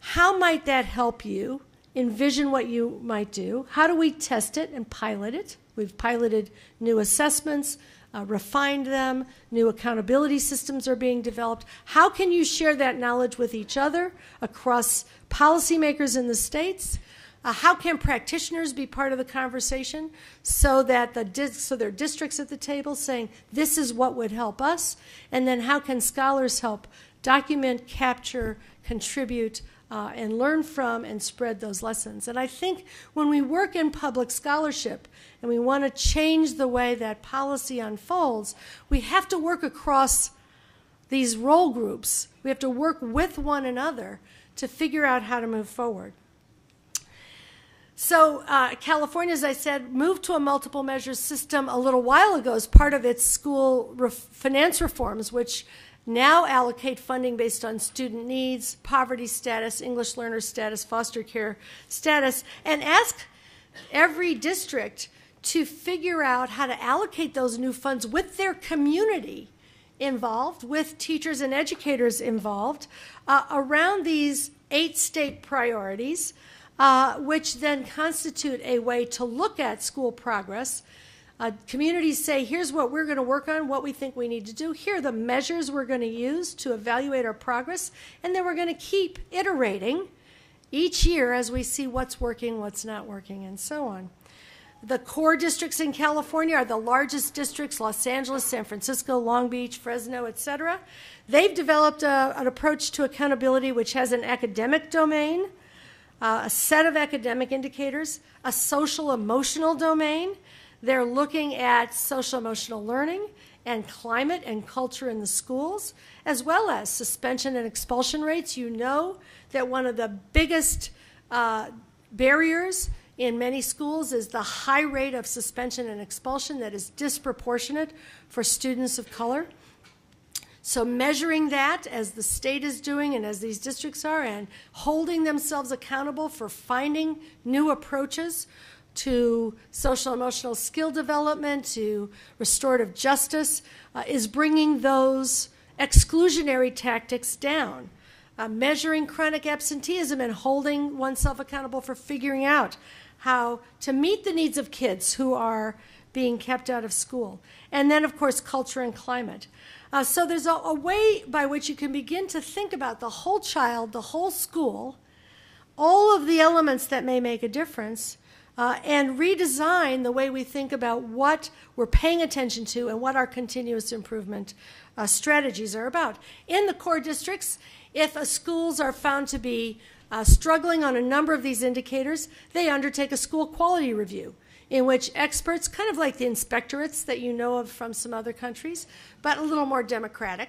how might that help you envision what you might do, how do we test it and pilot it. We've piloted new assessments, uh, refined them, new accountability systems are being developed. How can you share that knowledge with each other across policymakers in the states? Uh, how can practitioners be part of the conversation so that the so there are districts at the table saying this is what would help us? And then how can scholars help document, capture, contribute, uh, and learn from and spread those lessons? And I think when we work in public scholarship and we want to change the way that policy unfolds, we have to work across these role groups. We have to work with one another to figure out how to move forward. So uh, California, as I said, moved to a multiple measure system a little while ago as part of its school ref finance reforms, which now allocate funding based on student needs, poverty status, English learner status, foster care status, and ask every district to figure out how to allocate those new funds with their community involved, with teachers and educators involved, uh, around these eight state priorities, Uh, which then constitute a way to look at school progress. Uh, communities say, here's what we're going to work on, what we think we need to do. Here are the measures we're going to use to evaluate our progress. And then we're going to keep iterating each year as we see what's working, what's not working, and so on. The core districts in California are the largest districts, Los Angeles, San Francisco, Long Beach, Fresno, et cetera. They've developed a, an approach to accountability which has an academic domain, Uh, a set of academic indicators, a social-emotional domain. They're looking at social-emotional learning and climate and culture in the schools, as well as suspension and expulsion rates. You know that one of the biggest uh, barriers in many schools is the high rate of suspension and expulsion that is disproportionate for students of color. So measuring that, as the state is doing and as these districts are, and holding themselves accountable for finding new approaches to social-emotional skill development, to restorative justice, uh, is bringing those exclusionary tactics down. Uh, measuring chronic absenteeism and holding oneself accountable for figuring out how to meet the needs of kids who are being kept out of school. And then, of course, culture and climate. Uh, so there's a, a way by which you can begin to think about the whole child, the whole school, all of the elements that may make a difference, uh, and redesign the way we think about what we're paying attention to and what our continuous improvement uh, strategies are about. In the core districts, if a schools are found to be uh, struggling on a number of these indicators, they undertake a school quality review, in which experts, kind of like the inspectorates that you know of from some other countries, but a little more democratic.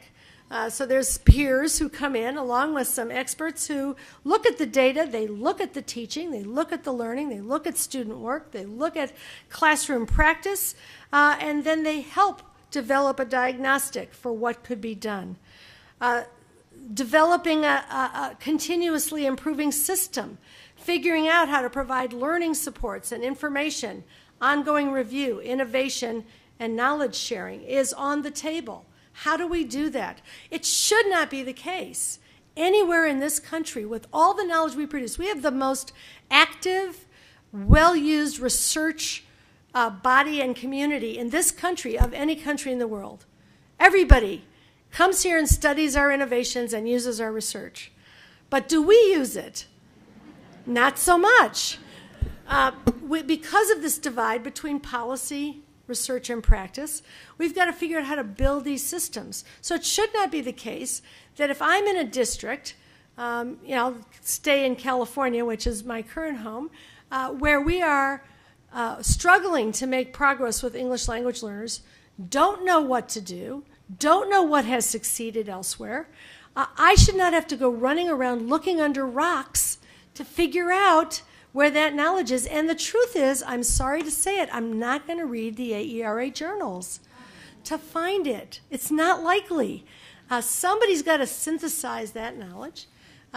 Uh, so there's peers who come in along with some experts who look at the data, they look at the teaching, they look at the learning, they look at student work, they look at classroom practice, uh, and then they help develop a diagnostic for what could be done. Uh, developing a, a, a continuously improving system, figuring out how to provide learning supports and information, ongoing review, innovation, and knowledge sharing is on the table. How do we do that? It should not be the case anywhere in this country with all the knowledge we produce. We have the most active, well-used research uh, body and community in this country of any country in the world. Everybody comes here and studies our innovations and uses our research. But do we use it? Not so much, uh, we, because of this divide between policy, research, and practice. We've got to figure out how to build these systems. So it should not be the case that if I'm in a district, um, you know, I'll stay in California, which is my current home, uh, where we are uh, struggling to make progress with English language learners, don't know what to do, don't know what has succeeded elsewhere. Uh, I should not have to go running around looking under rocks to figure out where that knowledge is. And the truth is, I'm sorry to say it, I'm not going to read the A E R A journals to find it. It's not likely. Uh, somebody's got to synthesize that knowledge,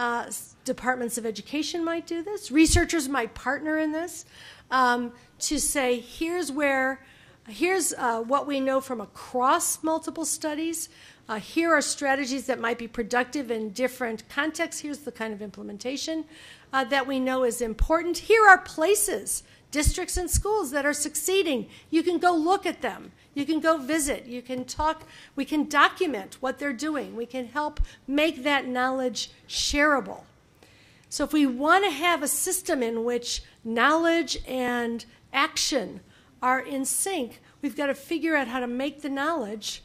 uh, departments of education might do this. Researchers might partner in this um, to say, here's where, here's uh, what we know from across multiple studies. Uh, here are strategies that might be productive in different contexts. Here's the kind of implementation uh, that we know is important. Here are places, districts and schools that are succeeding. You can go look at them. You can go visit. You can talk. We can document what they're doing. We can help make that knowledge shareable. So if we want to have a system in which knowledge and action are in sync, we've got to figure out how to make the knowledge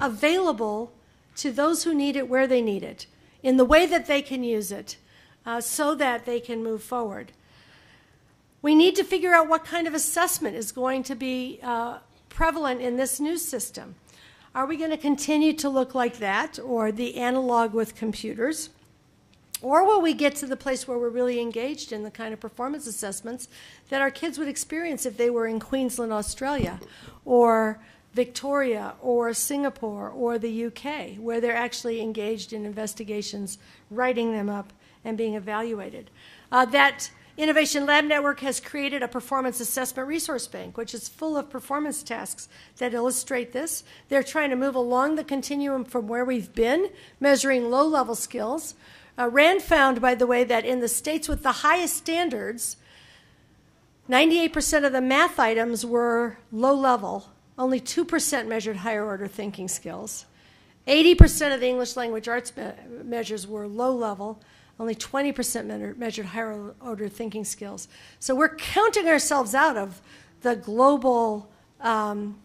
available to those who need it where they need it, in the way that they can use it, uh, so that they can move forward. We need to figure out what kind of assessment is going to be uh, prevalent in this new system. Are we going to continue to look like that, or the analog with computers? Or will we get to the place where we're really engaged in the kind of performance assessments that our kids would experience if they were in Queensland, Australia, or Victoria, or Singapore, or the U K, where they're actually engaged in investigations, writing them up, and being evaluated? Uh, that Innovation Lab Network has created a performance assessment resource bank, which is full of performance tasks that illustrate this. They're trying to move along the continuum from where we've been, measuring low-level skills. Uh, Rand found, by the way, that in the states with the highest standards, ninety-eight percent of the math items were low-level. Only two percent measured higher-order thinking skills. eighty percent of the English language arts me measures were low-level. Only twenty percent measured higher order thinking skills. So we're counting ourselves out of the global um,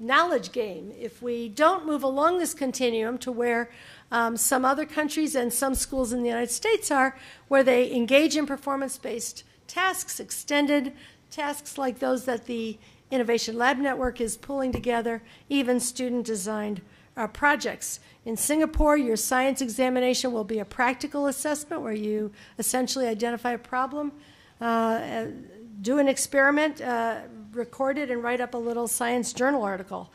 knowledge game if we don't move along this continuum to where um, some other countries and some schools in the United States are, where they engage in performance-based tasks, extended tasks like those that the Innovation Lab Network is pulling together, even student-designed Uh, projects. In Singapore, your science examination will be a practical assessment where you essentially identify a problem, uh, do an experiment, uh, record it, and write up a little science journal article.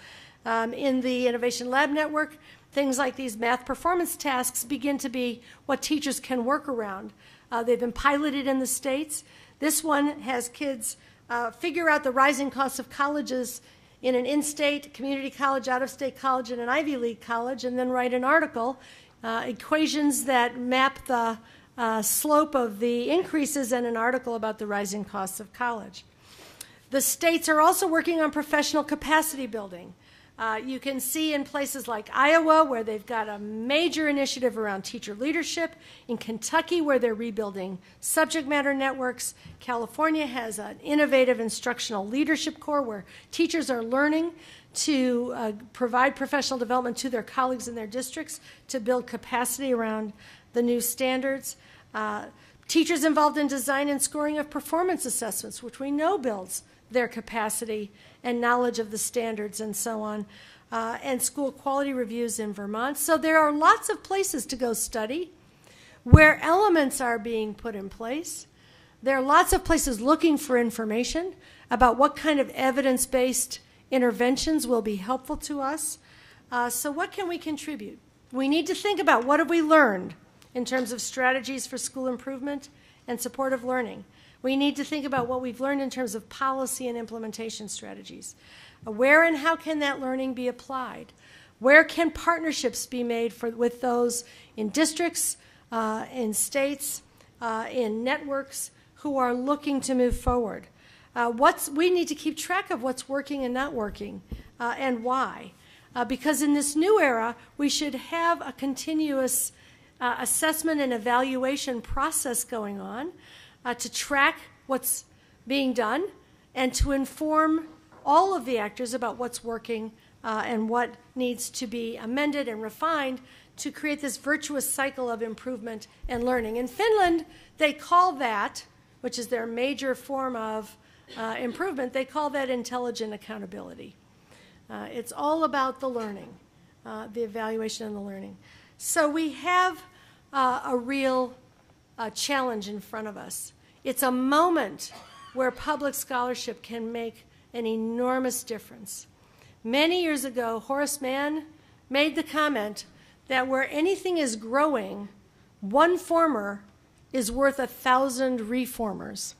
Um, in the Innovation Lab Network, things like these math performance tasks begin to be what teachers can work around. Uh, they've been piloted in the States. This one has kids uh, figure out the rising cost of colleges in an in-state community college, out-of-state college, and an Ivy League college, and then write an article, uh, equations that map the uh, slope of the increases, and an article about the rising costs of college. The states are also working on professional capacity building. Uh, you can see in places like Iowa, where they've got a major initiative around teacher leadership, in Kentucky, where they're rebuilding subject matter networks. California has an innovative instructional leadership core where teachers are learning to uh, provide professional development to their colleagues in their districts to build capacity around the new standards. Uh, teachers involved in design and scoring of performance assessments, which we know builds their capacity and knowledge of the standards and so on, uh, and school quality reviews in Vermont. So there are lots of places to go study where elements are being put in place. There are lots of places looking for information about what kind of evidence-based interventions will be helpful to us. Uh, so what can we contribute? We need to think about what have we learned in terms of strategies for school improvement and supportive learning. We need to think about what we've learned in terms of policy and implementation strategies. Where and how can that learning be applied? Where can partnerships be made for, with those in districts, uh, in states, uh, in networks who are looking to move forward? Uh, what's, we need to keep track of what's working and not working, uh, and why. Uh, because in this new era, we should have a continuous uh, assessment and evaluation process going on. Uh, to track what's being done and to inform all of the actors about what's working uh, and what needs to be amended and refined to create this virtuous cycle of improvement and learning. In Finland, they call that, which is their major form of uh, improvement, they call that intelligent accountability. Uh, it's all about the learning, uh, the evaluation and the learning. So we have uh, a real uh, challenge in front of us. It's a moment where public scholarship can make an enormous difference. Many years ago, Horace Mann made the comment that where anything is growing, one former is worth a thousand reformers.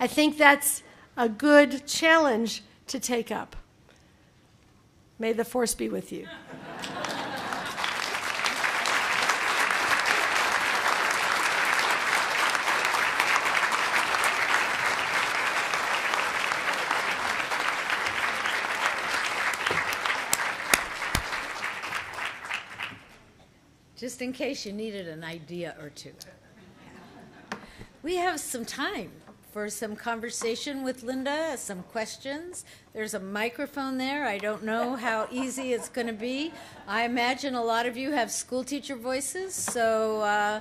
I think that's a good challenge to take up. May the force be with you. Just in case you needed an idea or two. We have some time for some conversation with Linda, some questions. There's a microphone there. I don't know how easy it's going to be. I imagine a lot of you have school teacher voices, so uh,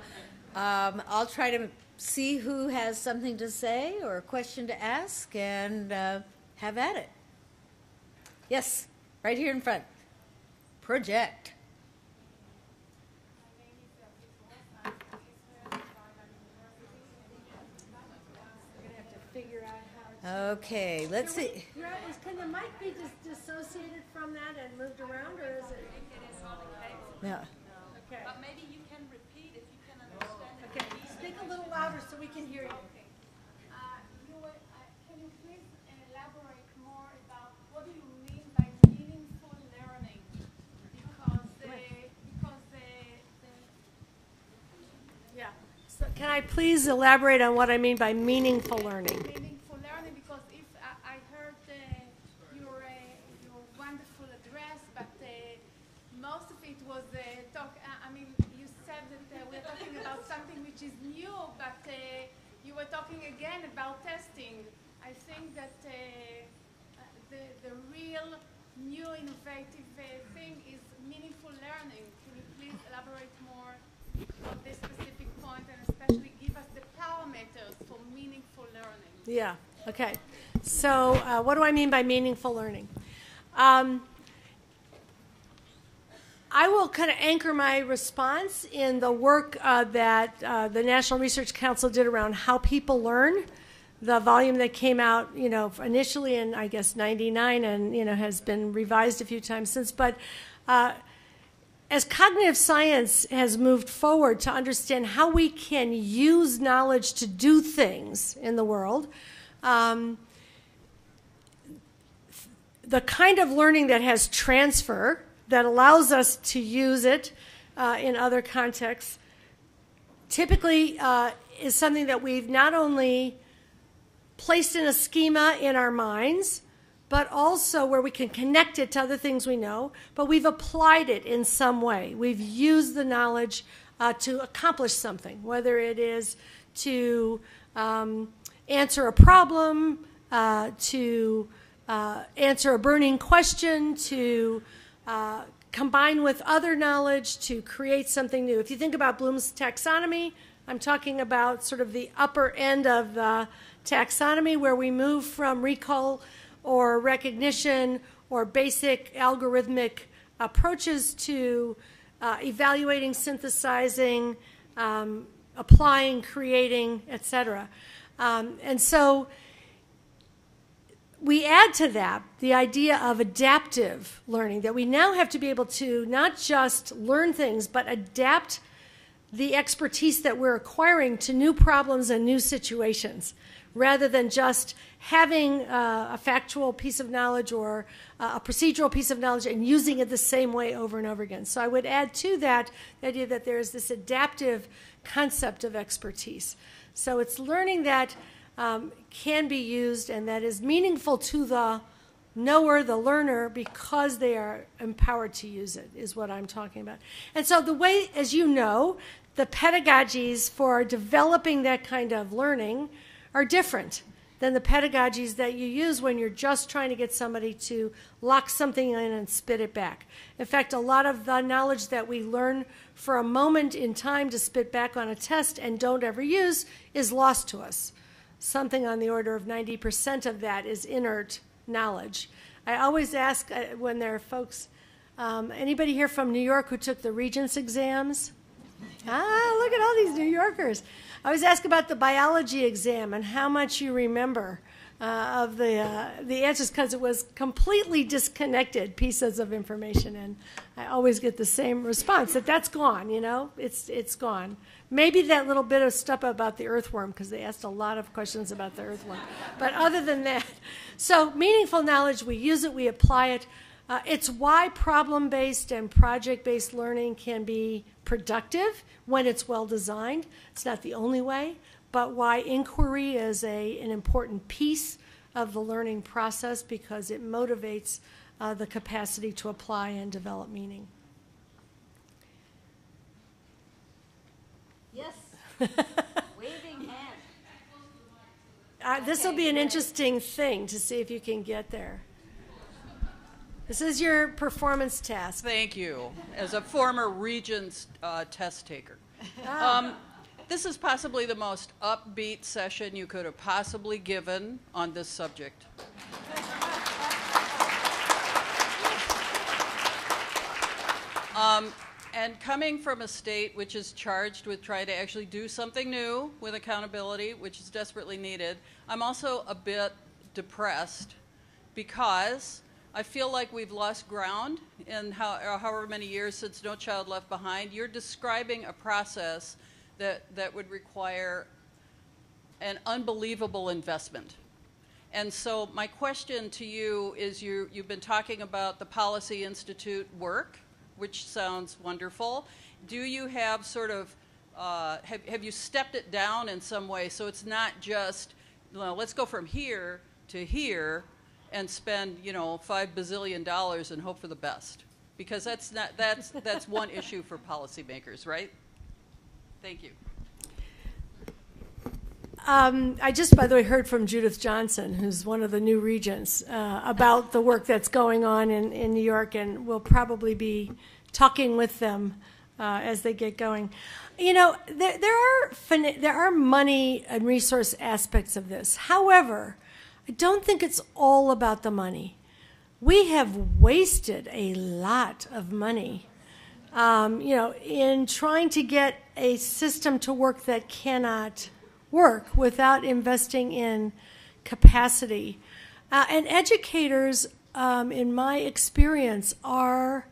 um, I'll try to see who has something to say or a question to ask, and uh, have at it. Yes, right here in front. Project. Okay, let's we, see. Can the mic be dis dissociated from that and moved around, or is it? No. No. Okay. But maybe you can repeat if you can understand. Okay. Speak a little louder so we can hear you. Okay. Uh, you uh, can you please elaborate more about what do you mean by meaningful learning? Because they, because they, they yeah. So can I please elaborate on what I mean by meaningful learning? Meaning talking again about testing. I think that uh, the, the real new innovative uh, thing is meaningful learning. Can you please elaborate more on this specific point and especially give us the parameters for meaningful learning? Yeah, okay. So uh, what do I mean by meaningful learning? Um, I will kind of anchor my response in the work uh, that uh, the National Research Council did around how people learn, the volume that came out, you know, initially in, I guess, ninety-nine and, you know, has been revised a few times since. But uh, as cognitive science has moved forward to understand how we can use knowledge to do things in the world, um, the kind of learning that has transfer that allows us to use it uh, in other contexts, typically uh, is something that we've not only placed in a schema in our minds, but also where we can connect it to other things we know, but we've applied it in some way. We've used the knowledge uh, to accomplish something, whether it is to um, answer a problem, uh, to uh, answer a burning question, to Uh, combine with other knowledge to create something new. If you think about Bloom's taxonomy, I'm talking about sort of the upper end of the taxonomy where we move from recall or recognition or basic algorithmic approaches to uh, evaluating, synthesizing, um, applying, creating, et cetera. Um, and so we add to that the idea of adaptive learning, that we now have to be able to not just learn things, but adapt the expertise that we're acquiring to new problems and new situations, rather than just having uh, a factual piece of knowledge or uh, a procedural piece of knowledge and using it the same way over and over again. So I would add to that the idea that there is this adaptive concept of expertise. So it's learning that Um, can be used and that is meaningful to the knower, the learner, because they are empowered to use it, is what I'm talking about. And so the way, as you know, the pedagogies for developing that kind of learning are different than the pedagogies that you use when you're just trying to get somebody to lock something in and spit it back. In fact, a lot of the knowledge that we learn for a moment in time to spit back on a test and don't ever use is lost to us. Something on the order of ninety percent of that is inert knowledge. I always ask uh, when there are folks, um, anybody here from New York who took the Regents exams? Ah, look at all these New Yorkers. I always ask about the biology exam and how much you remember uh, of the, uh, the answers, because it was completely disconnected pieces of information. And I always get the same response, that that's gone, you know, it's, it's gone. Maybe that little bit of stuff about the earthworm, because they asked a lot of questions about the earthworm. But other than that, so meaningful knowledge, we use it, we apply it. Uh, it's why problem-based and project-based learning can be productive when it's well-designed. It's not the only way, but why inquiry is a, an important piece of the learning process, because it motivates uh, the capacity to apply and develop meaning. Yes, waving hand. Uh, this will be an interesting thing to see if you can get there. This is your performance task. Thank you. As a former Regents uh, test taker. Ah. Um, this is possibly the most upbeat session you could have possibly given on this subject. um, and coming from a state which is charged with trying to actually do something new with accountability, which is desperately needed, I'm also a bit depressed because I feel like we've lost ground in how, however many years since No Child Left Behind. You're describing a process that, that would require an unbelievable investment. And so my question to you is, you, you've been talking about the Policy Institute work, which sounds wonderful. Do you have sort of, uh, have, have you stepped it down in some way so it's not just, well, let's go from here to here and spend, you know, five bazillion dollars and hope for the best? Because that's not, that's that's one issue for policymakers, right? Thank you. Um, I just, by the way, heard from Judith Johnson, who's one of the new regents, uh, about the work that's going on in, in New York, and we'll probably be talking with them uh, as they get going. You know, there, there are there are money and resource aspects of this. However, I don't think it's all about the money. We have wasted a lot of money, um, you know, in trying to get a system to work that cannot work without investing in capacity. Uh, and educators, um, in my experience, are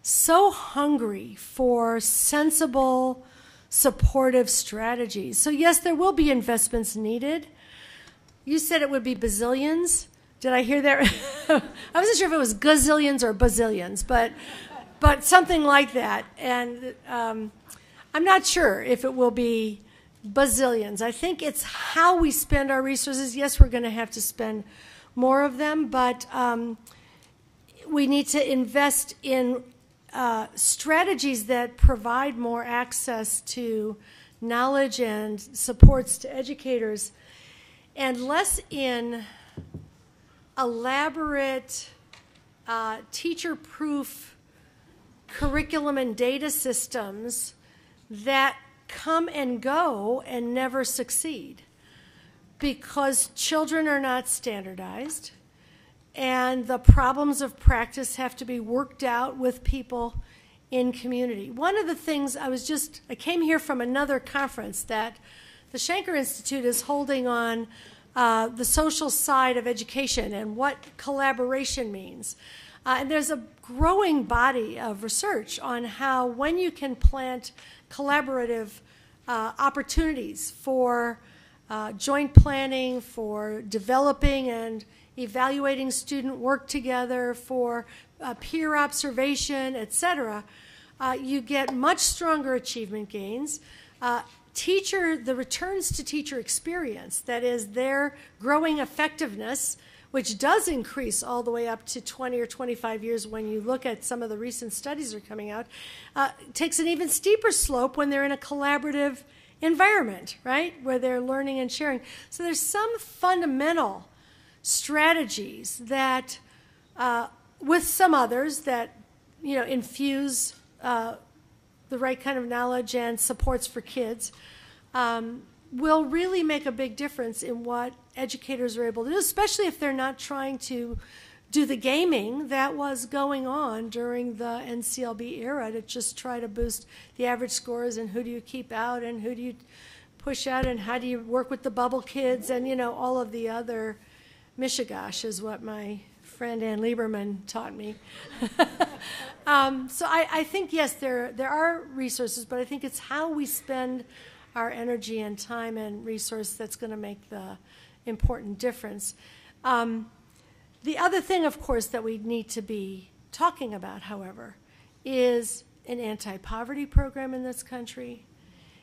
so hungry for sensible, supportive strategies. So yes, there will be investments needed. You said it would be bazillions. Did I hear that? I wasn't sure if it was gazillions or bazillions, but but something like that. And um, I'm not sure if it will be bazillions. I think it's how we spend our resources. Yes, we're going to have to spend more of them, but um, we need to invest in uh, strategies that provide more access to knowledge and supports to educators, and less in elaborate uh, teacher-proof curriculum and data systems that come and go and never succeed, because children are not standardized and the problems of practice have to be worked out with people in community. One of the things I was just, I came here from another conference that the Shanker Institute is holding on uh, the social side of education and what collaboration means. Uh, and there's a growing body of research on how, when you can plant collaborative uh, opportunities for uh, joint planning, for developing and evaluating student work together, for uh, peer observation, et cetera, uh, you get much stronger achievement gains. Uh, Teacher, the returns to teacher experience, that is their growing effectiveness, which does increase all the way up to twenty or twenty-five years when you look at some of the recent studies that are coming out, uh, takes an even steeper slope when they're in a collaborative environment, right, where they're learning and sharing. So there's some fundamental strategies that, uh, with some others that, you know, infuse uh, the right kind of knowledge and supports for kids, um, will really make a big difference in what educators are able to do, especially if they're not trying to do the gaming that was going on during the N C L B era to just try to boost the average scores and who do you keep out and who do you push out and how do you work with the bubble kids and, you know, all of the other mishigash is what my friend Ann Lieberman taught me. um, so I, I think, yes, there, there are resources, but I think it's how we spend our energy and time and resource that's going to make the important difference. Um, the other thing, of course, that we need to be talking about, however, is an anti-poverty program in this country,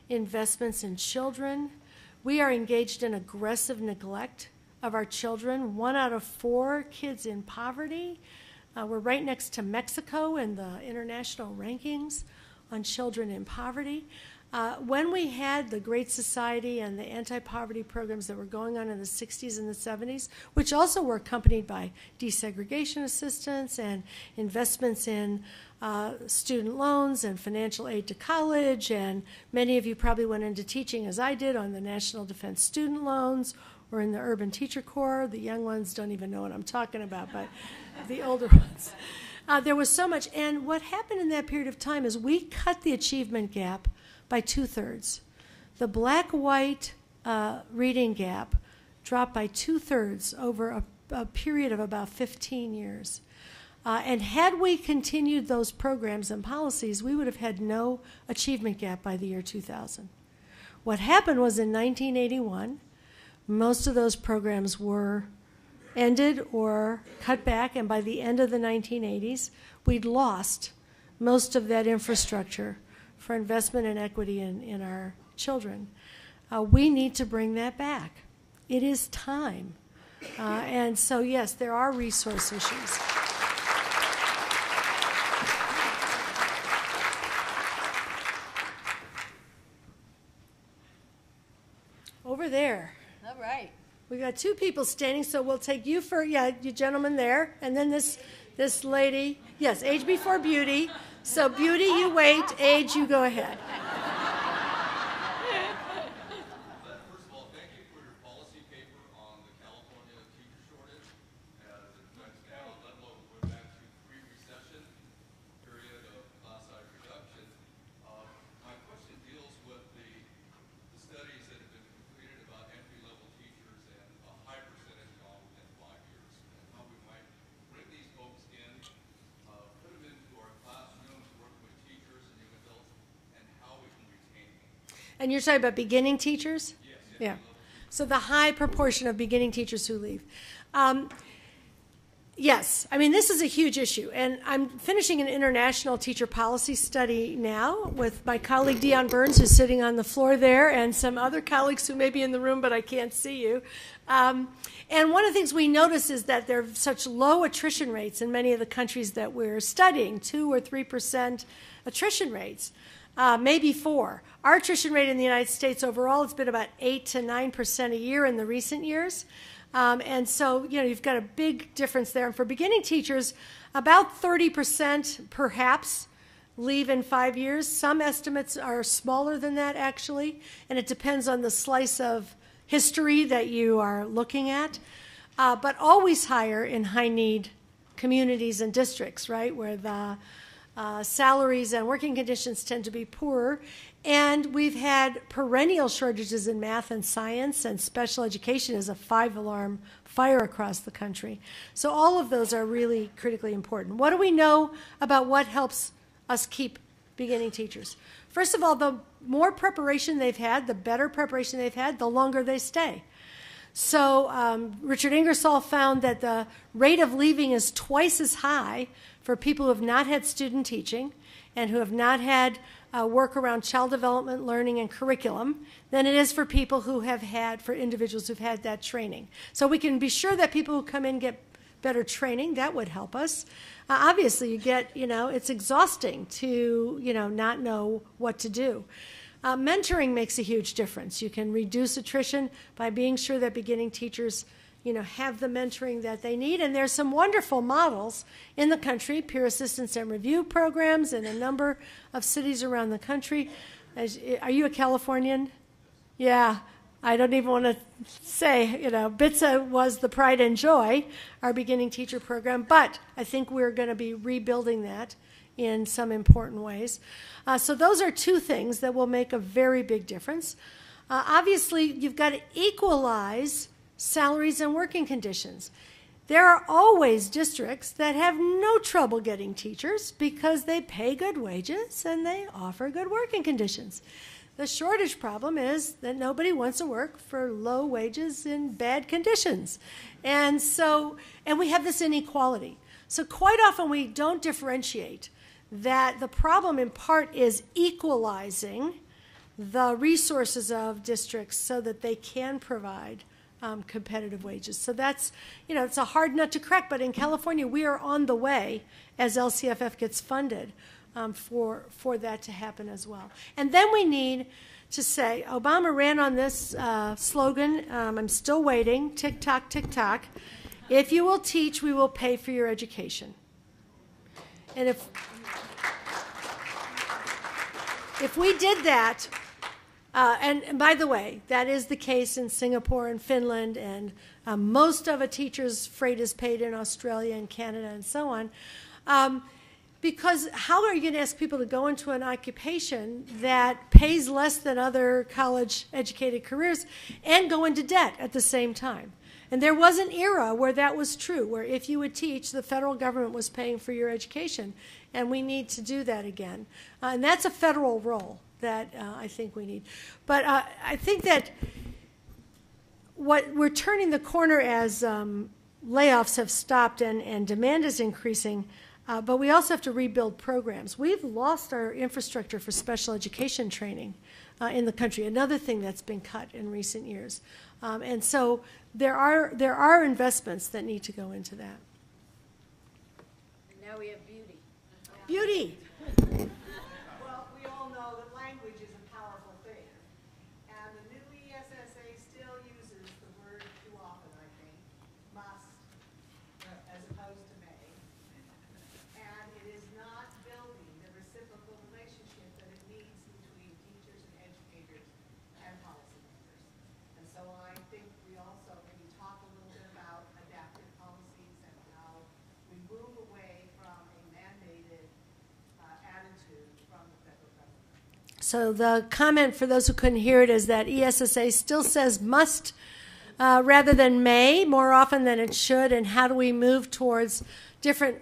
investments in children. We are engaged in aggressive neglect of our children. One out of four kids in poverty. Uh, we're right next to Mexico in the international rankings on children in poverty. Uh, when we had the Great Society and the anti-poverty programs that were going on in the sixties and the seventies, which also were accompanied by desegregation assistance and investments in uh, student loans and financial aid to college, and many of you probably went into teaching as I did on the National Defense Student Loans or in the Urban Teacher Corps. The young ones don't even know what I'm talking about, but the older ones. Uh, there was so much, and what happened in that period of time is we cut the achievement gap by two-thirds. The black-white uh, reading gap dropped by two-thirds over a, a period of about fifteen years. Uh, and had we continued those programs and policies, we would have had no achievement gap by the year two thousand. What happened was in nineteen eighty-one, most of those programs were ended or cut back, and by the end of the nineteen eighties, we'd lost most of that infrastructure for investment and equity in, in our children. Uh, we need to bring that back. It is time. Uh, and so, yes, there are resource issues. Over there. All right. We've got two people standing, so we'll take you for, yeah, you gentlemen there, and then this, this lady. Yes, age before beauty. So beauty, you wait. Age, you go ahead. First of all, thank you for your policy paper on the California teacher shortage. As it affects now, let alone going back to pre-recession period of class size reduction. Um, my question deals with the, the studies that have been completed about entry-level teachers and a high percentage gone within five years, and how we might bring these folks in, uh, put them into our classroom. And you're talking about beginning teachers? Yes, yes. Yeah. So the high proportion of beginning teachers who leave. Um, yes. I mean, this is a huge issue. And I'm finishing an international teacher policy study now with my colleague Dion Burns, who's sitting on the floor there, and some other colleagues who may be in the room, but I can't see you. Um, and one of the things we notice is that there are such low attrition rates in many of the countries that we're studying, two or three percent attrition rates. Uh, maybe four. Our attrition rate in the United States overall has been about eight to nine percent a year in the recent years, um, and so you know you've got a big difference there. And for beginning teachers, about thirty percent perhaps leave in five years. Some estimates are smaller than that actually, and it depends on the slice of history that you are looking at. Uh, but always higher in high-need communities and districts, right, where the Uh, salaries and working conditions tend to be poorer, and we've had perennial shortages in math and science, and special education is a five-alarm fire across the country. So all of those are really critically important. What do we know about what helps us keep beginning teachers? First of all, the more preparation they've had, the better preparation they've had, the longer they stay. So um, Richard Ingersoll found that the rate of leaving is twice as high for people who have not had student teaching and who have not had uh, work around child development, learning, and curriculum than it is for people who have had, for individuals who've had that training. So we can be sure that people who come in get better training. That would help us. Uh, obviously, you get, you know, it's exhausting to, you know, not know what to do. Uh, mentoring makes a huge difference. You can reduce attrition by being sure that beginning teachers you know, have the mentoring that they need. And there's some wonderful models in the country, peer assistance and review programs in a number of cities around the country. As, are you a Californian? Yeah, I don't even want to say, you know, B I T S A was the pride and joy, our beginning teacher program, but I think we're going to be rebuilding that in some important ways. Uh, so those are two things that will make a very big difference. Uh, obviously, you've got to equalize salaries and working conditions. There are always districts that have no trouble getting teachers because they pay good wages and they offer good working conditions. The shortage problem is that nobody wants to work for low wages in bad conditions. And so, and we have this inequality. So quite often we don't differentiate that the problem in part is equalizing the resources of districts so that they can provide Um, competitive wages. So that's, you know, it's a hard nut to crack, but in California we are on the way as L C F F gets funded um, for, for that to happen as well. And then we need to say, Obama ran on this uh, slogan, um, I'm still waiting, tick tock, tick tock, if you will teach, we will pay for your education. And if, if we did that, Uh, and, and by the way, that is the case in Singapore and Finland, and uh, most of a teacher's freight is paid in Australia and Canada and so on. Um, because how are you going to ask people to go into an occupation that pays less than other college-educated careers and go into debt at the same time? And there was an era where that was true, where if you would teach, the federal government was paying for your education, and we need to do that again. Uh, and that's a federal role that uh, I think we need. But uh, I think that what we're turning the corner as um, layoffs have stopped and, and demand is increasing, uh, but we also have to rebuild programs. We've lost our infrastructure for special education training uh, in the country, another thing that's been cut in recent years. Um, and so there are, there are investments that need to go into that. And now we have beauty. Beauty. So the comment for those who couldn't hear it is that E S S A still says must uh, rather than may more often than it should, and how do we move towards different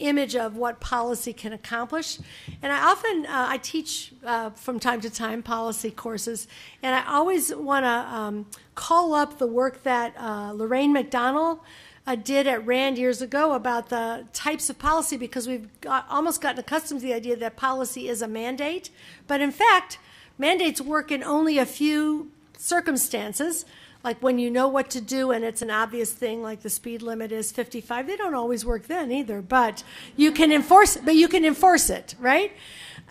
image of what policy can accomplish. And I often, uh, I teach uh, from time to time policy courses, and I always want to um, call up the work that uh, Lorraine McDonnell I did at Rand years ago about the types of policy, because we've got, almost gotten accustomed to the idea that policy is a mandate. But in fact, mandates work in only a few circumstances, like when you know what to do and it's an obvious thing, like the speed limit is fifty-five. They don't always work then either, but you can enforce, but you can enforce it, right?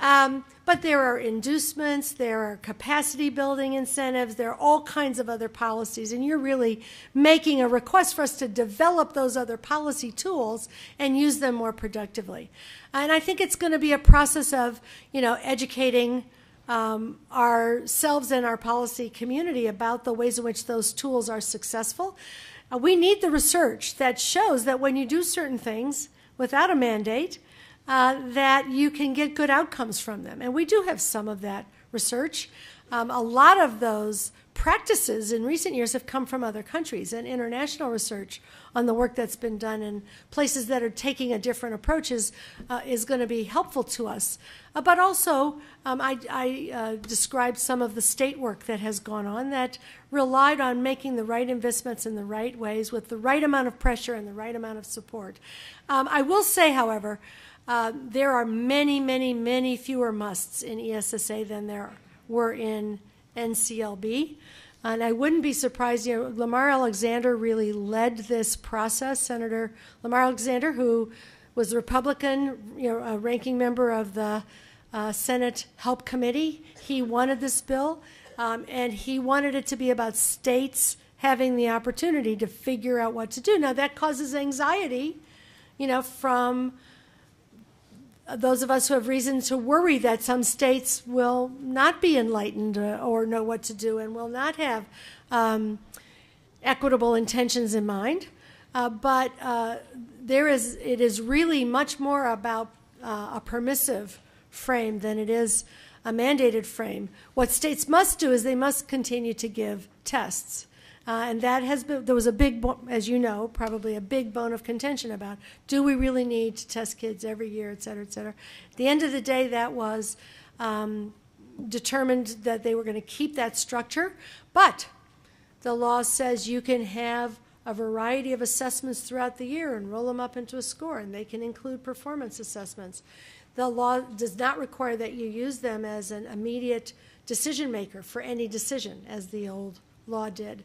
Um, but there are inducements, there are capacity building incentives, there are all kinds of other policies, and you're really making a request for us to develop those other policy tools and use them more productively. And I think it's going to be a process of, you know, educating um, ourselves and our policy community about the ways in which those tools are successful. Uh, we need the research that shows that when you do certain things without a mandate, Uh, that you can get good outcomes from them. And we do have some of that research. Um, a lot of those practices in recent years have come from other countries and international research on the work that's been done in places that are taking a different approach is, uh, is going to be helpful to us. Uh, but also, um, I, I uh, described some of the state work that has gone on that relied on making the right investments in the right ways with the right amount of pressure and the right amount of support. Um, I will say, however, Uh, there are many, many, many fewer musts in E S S A than there were in N C L B. And I wouldn't be surprised, you know, Lamar Alexander really led this process. Senator Lamar Alexander, who was a Republican, you know, a ranking member of the uh, Senate Help Committee, he wanted this bill, um, and he wanted it to be about states having the opportunity to figure out what to do. Now, that causes anxiety, you know, from those of us who have reason to worry that some states will not be enlightened or know what to do and will not have um, equitable intentions in mind. Uh, but uh, there is, it is really much more about uh, a permissive frame than it is a mandated frame. What states must do is they must continue to give tests. Uh, and that has been, there was a big, as you know, probably a big bone of contention about, do we really need to test kids every year, et cetera, et cetera. At the end of the day, that was um, determined that they were going to keep that structure. But the law says you can have a variety of assessments throughout the year and roll them up into a score, and they can include performance assessments. The law does not require that you use them as an immediate decision maker for any decision, as the old law did.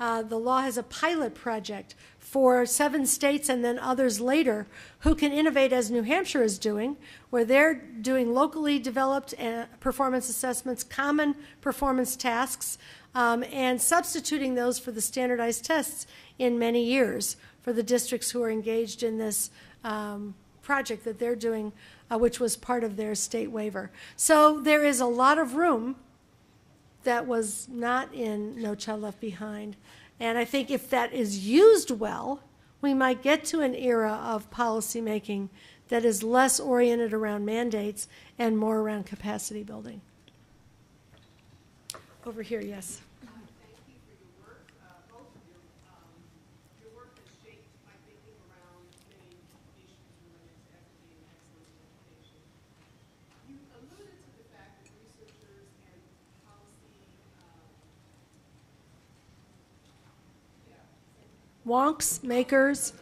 Uh, the law has a pilot project for seven states and then others later who can innovate, as New Hampshire is doing, where they're doing locally developed uh, performance assessments, common performance tasks, um, and substituting those for the standardized tests in many years for the districts who are engaged in this um, project that they're doing, uh, which was part of their state waiver. So there is a lot of room that was not in No Child Left Behind. And I think if that is used well, we might get to an era of policymaking that is less oriented around mandates and more around capacity building. Over here, yes. Thank you for your work, uh, both of you. Um, your work has shaped my thinking around many issues related to equity and excellence in education. You alluded to the fact that researchers and wonks, makers.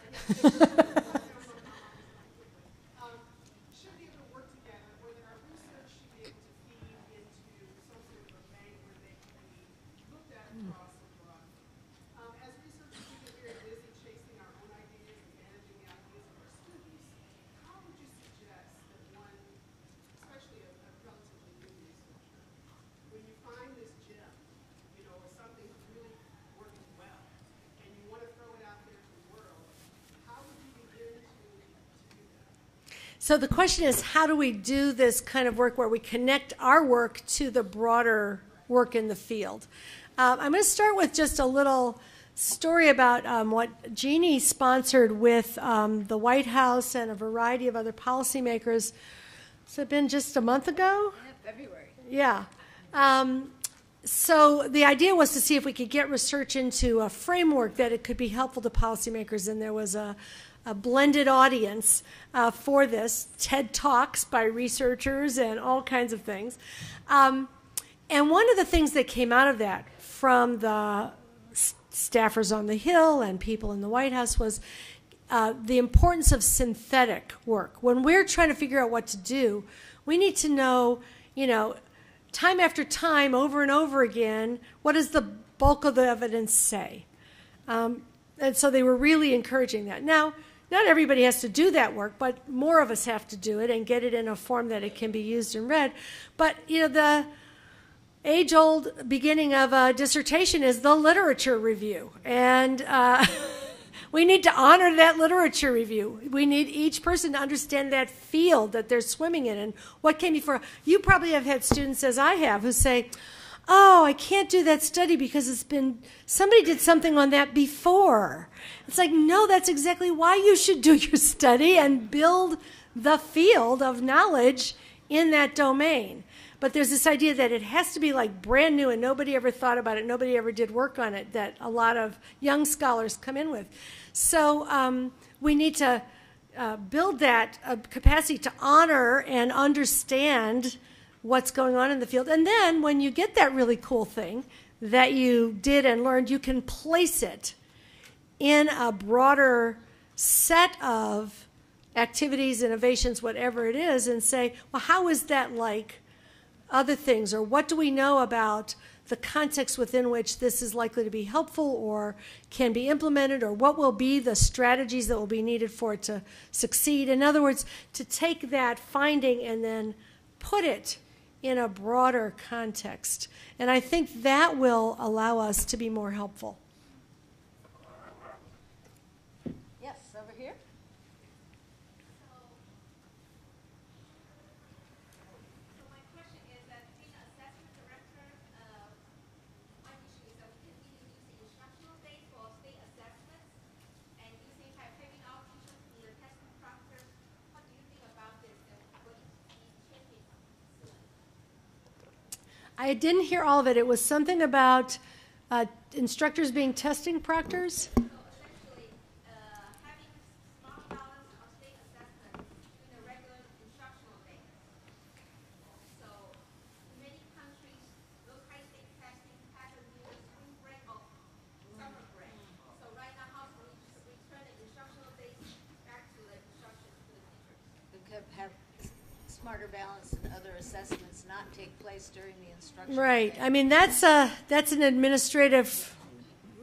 So the question is, how do we do this kind of work where we connect our work to the broader work in the field? Um, I'm going to start with just a little story about um, what Jeannie sponsored with um, the White House and a variety of other policymakers. Has it been just a month ago? Yeah, February. Yeah. Um, So the idea was to see if we could get research into a framework that it could be helpful to policymakers, and there was a, a blended audience uh, for this, TED Talks by researchers and all kinds of things. Um, and one of the things that came out of that from the staffers on the Hill and people in the White House was uh, the importance of synthetic work. When we're trying to figure out what to do, we need to know, you know, time after time, over and over again, what does the bulk of the evidence say? Um, and so they were really encouraging that. Now, not everybody has to do that work, but more of us have to do it and get it in a form that it can be used and read. But, you know, the age-old beginning of a dissertation is the literature review. And uh, we need to honor that literature review. We need each person to understand that field that they're swimming in and what came before. You probably have had students, as I have, who say, oh, I can't do that study because it's been, somebody did something on that before. It's like, no, that's exactly why you should do your study and build the field of knowledge in that domain. But there's this idea that it has to be like brand new and nobody ever thought about it, nobody ever did work on it, that a lot of young scholars come in with. So um, we need to uh, build that uh, capacity to honor and understand what's going on in the field. And then when you get that really cool thing that you did and learned, you can place it in a broader set of activities, innovations, whatever it is, and say, well, how is that like other things, or what do we know about the context within which this is likely to be helpful or can be implemented, or what will be the strategies that will be needed for it to succeed? In other words, to take that finding and then put it in a broader context. And I think that will allow us to be more helpful. Yes, over here. I didn't hear all of it. It was something about uh, instructors being testing proctors? Right. I mean, that's a that's an administrative,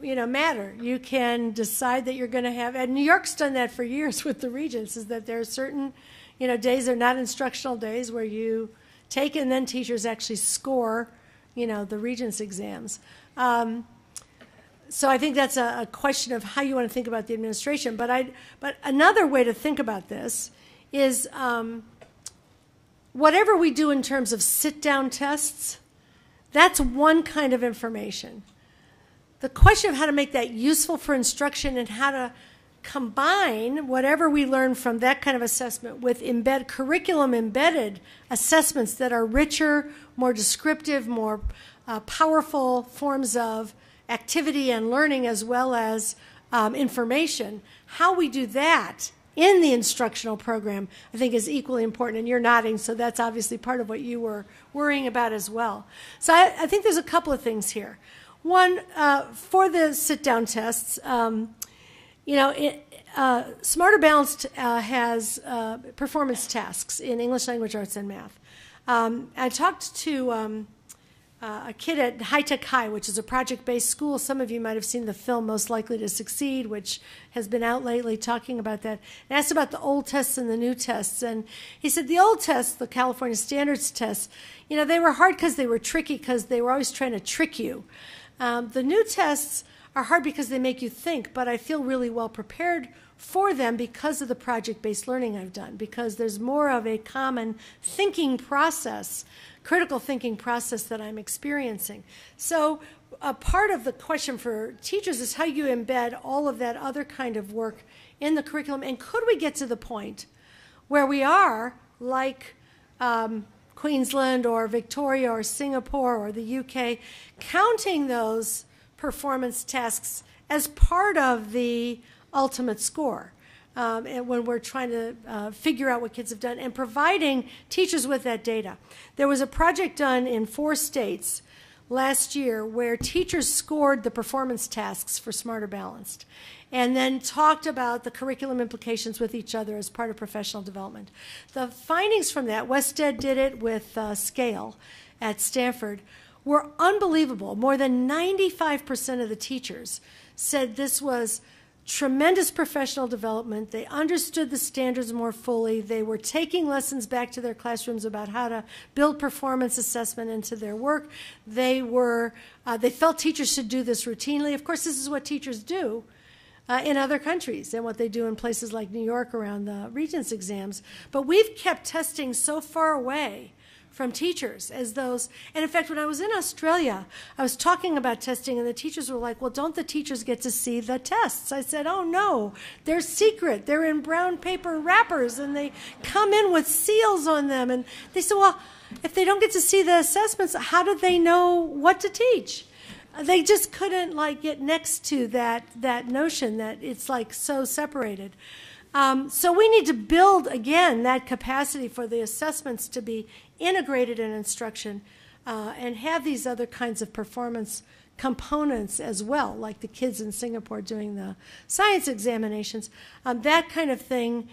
you know, matter. You can decide that you're going to have, and New York's done that for years with the Regents, is that there are certain, you know, days that are not instructional days where you take and then teachers actually score, you know, the Regents exams. Um, so I think that's a, a question of how you want to think about the administration. But I but another way to think about this is um, whatever we do in terms of sit-down tests. That's one kind of information. The question of how to make that useful for instruction and how to combine whatever we learn from that kind of assessment with embed, curriculum embedded assessments that are richer, more descriptive, more uh, powerful forms of activity and learning as well as um, information, how we do that in the instructional program, I think, is equally important. And you're nodding, so that's obviously part of what you were worrying about as well. So I, I think there's a couple of things here. One, uh, for the sit-down tests, um, you know, it, uh, Smarter Balanced uh, has uh, performance tasks in English language arts and math. Um, I talked to um, uh, a kid at High Tech High, which is a project-based school. Some of you might have seen the film Most Likely to Succeed, which has been out lately, talking about that. And asked about the old tests and the new tests. And he said the old tests, the California standards tests, you know, they were hard because they were tricky, because they were always trying to trick you. Um, the new tests are hard because they make you think, but I feel really well prepared for them because of the project-based learning I've done, because there's more of a common thinking process, critical thinking process that I'm experiencing. So a part of the question for teachers is how you embed all of that other kind of work in the curriculum, and could we get to the point where we are like um, Queensland or Victoria or Singapore or the U K, counting those performance tasks as part of the ultimate score um, and when we're trying to uh, figure out what kids have done and providing teachers with that data. There was a project done in four states last year where teachers scored the performance tasks for Smarter Balanced and then talked about the curriculum implications with each other as part of professional development. The findings from that, Wested did it with uh, Scale at Stanford, were unbelievable. More than ninety-five percent of the teachers said this was tremendous professional development. They understood the standards more fully. They were taking lessons back to their classrooms about how to build performance assessment into their work. They were, uh, they felt teachers should do this routinely. Of course, this is what teachers do uh, in other countries and what they do in places like New York around the Regents exams. But we've kept testing so far away from teachers as those, and in fact, when I was in Australia, I was talking about testing, and the teachers were like, well, don't the teachers get to see the tests? I said, oh, no, they're secret. They're in brown paper wrappers, and they come in with seals on them. And they said, well, if they don't get to see the assessments, how do they know what to teach? They just couldn't, like, get next to that, that notion that it's, like, so separated. Um, so we need to build, again, that capacity for the assessments to be integrated in instruction uh, and have these other kinds of performance components as well, like the kids in Singapore doing the science examinations. Um, that kind of thing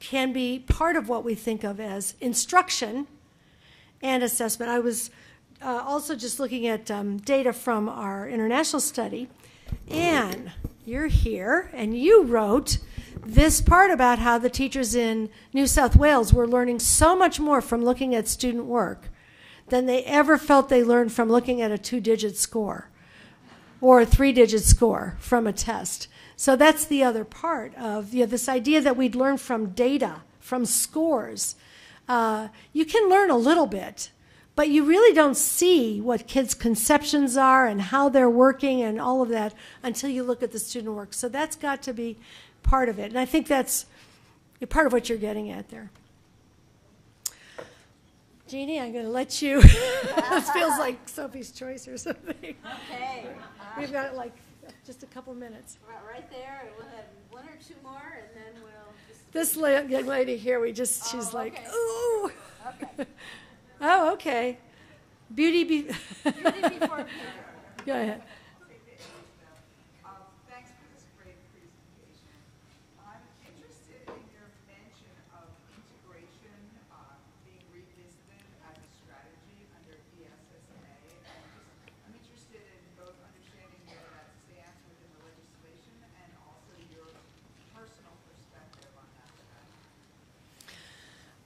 can be part of what we think of as instruction and assessment. I was uh, also just looking at um, data from our international study. Anne, you're here, and you wrote this part about how the teachers in New South Wales were learning so much more from looking at student work than they ever felt they learned from looking at a two-digit score or a three-digit score from a test. So that's the other part of, you know, this idea that we'd learn from data, from scores. Uh, you can learn a little bit, but you really don't see what kids' conceptions are and how they're working and all of that until you look at the student work. So that's got to be part of it. And I think that's part of what you're getting at there. Jeannie, I'm going to let you. This feels like Sophie's Choice or something. Okay. We've got like just a couple minutes. Right there, and we'll have one or two more, and then we'll just... This la young lady here, we just, oh, she's like, okay. Ooh. Okay. Oh, okay. Beauty, be Beauty before beauty. Go ahead.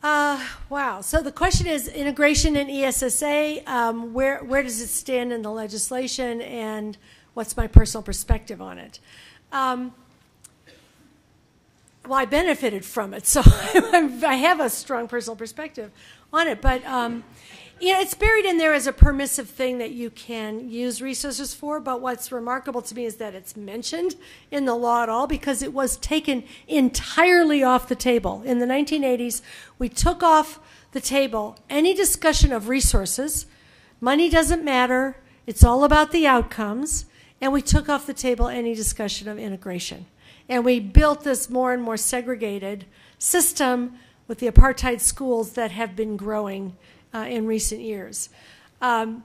Uh, wow. So the question is integration in E S S A. Um, where where does it stand in the legislation, and what's my personal perspective on it? Um, well, I benefited from it, so I have a strong personal perspective on it. But um, you know, it's buried in there as a permissive thing that you can use resources for. But what's remarkable to me is that it's mentioned in the law at all, because it was taken entirely off the table. In the nineteen eighties, we took off the table any discussion of resources. Money doesn't matter. It's all about the outcomes. And we took off the table any discussion of integration. And we built this more and more segregated system with the apartheid schools that have been growing uh, in recent years. Um,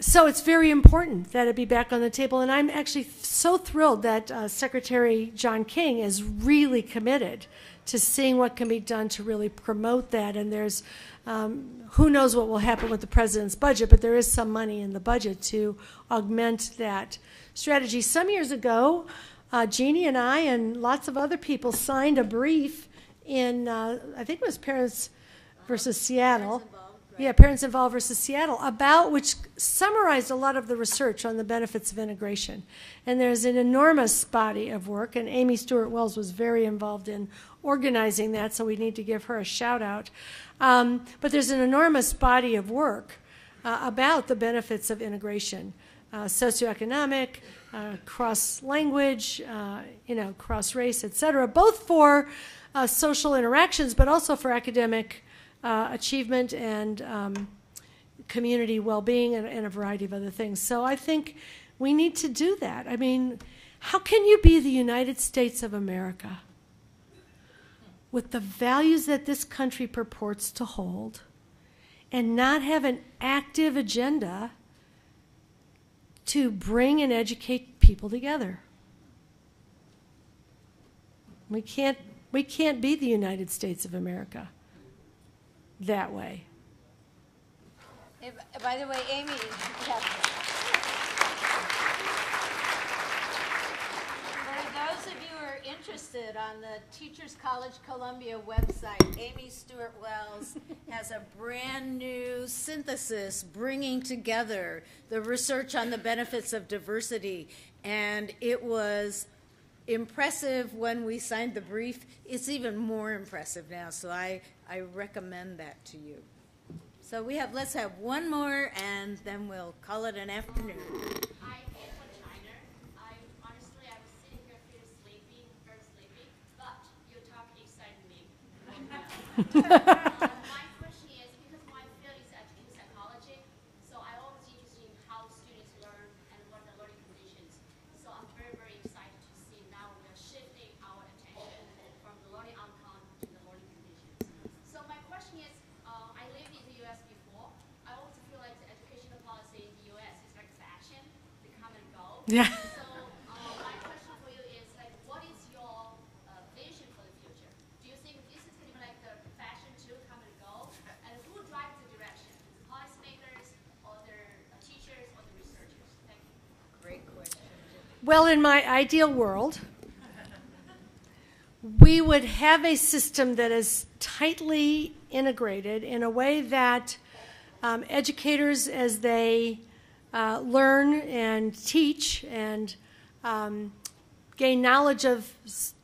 so it's very important that it be back on the table. And I'm actually so thrilled that uh, Secretary John King is really committed to seeing what can be done to really promote that. And there's, um, who knows what will happen with the president's budget, but there is some money in the budget to augment that strategy. Some years ago, Uh, Jeannie and I and lots of other people signed a brief in, uh, I think it was Parents versus Seattle. Parents involved, right? Yeah, Parents Involved versus Seattle, about which summarized a lot of the research on the benefits of integration. And there's an enormous body of work, and Amy Stewart Wells was very involved in organizing that, so we need to give her a shout out. Um, but there's an enormous body of work uh, about the benefits of integration. Uh, socioeconomic, uh, cross-language, uh, you know, cross-race, et cetera, both for uh, social interactions, but also for academic uh, achievement and um, community well-being, and, and a variety of other things. So I think we need to do that. I mean, how can you be the United States of America with the values that this country purports to hold and not have an active agenda to bring and educate people together? We can't, we can't be the United States of America that way. Hey, by the way, Amy, yeah. For those of you who are interested, on the Teachers College Columbia website, Amy Stewart Wells has a brand new synthesis bringing together the research on the benefits of diversity, and it was impressive when we signed the brief. It's even more impressive now, so I, I recommend that to you. So we have, let's have one more, and then we'll call it an afternoon. uh, my question is, because my field is education psychology, so I'm always interested in how students learn and what the learning conditions. So I'm very, very excited to see now we are shifting our attention from the learning outcome to the learning conditions. So my question is, uh, I lived in the U S before. I always feel like the educational policy in the U S is like fashion, they come and go. Yeah. Well, in my ideal world, we would have a system that is tightly integrated in a way that um, educators, as they uh, learn and teach and um, gain knowledge of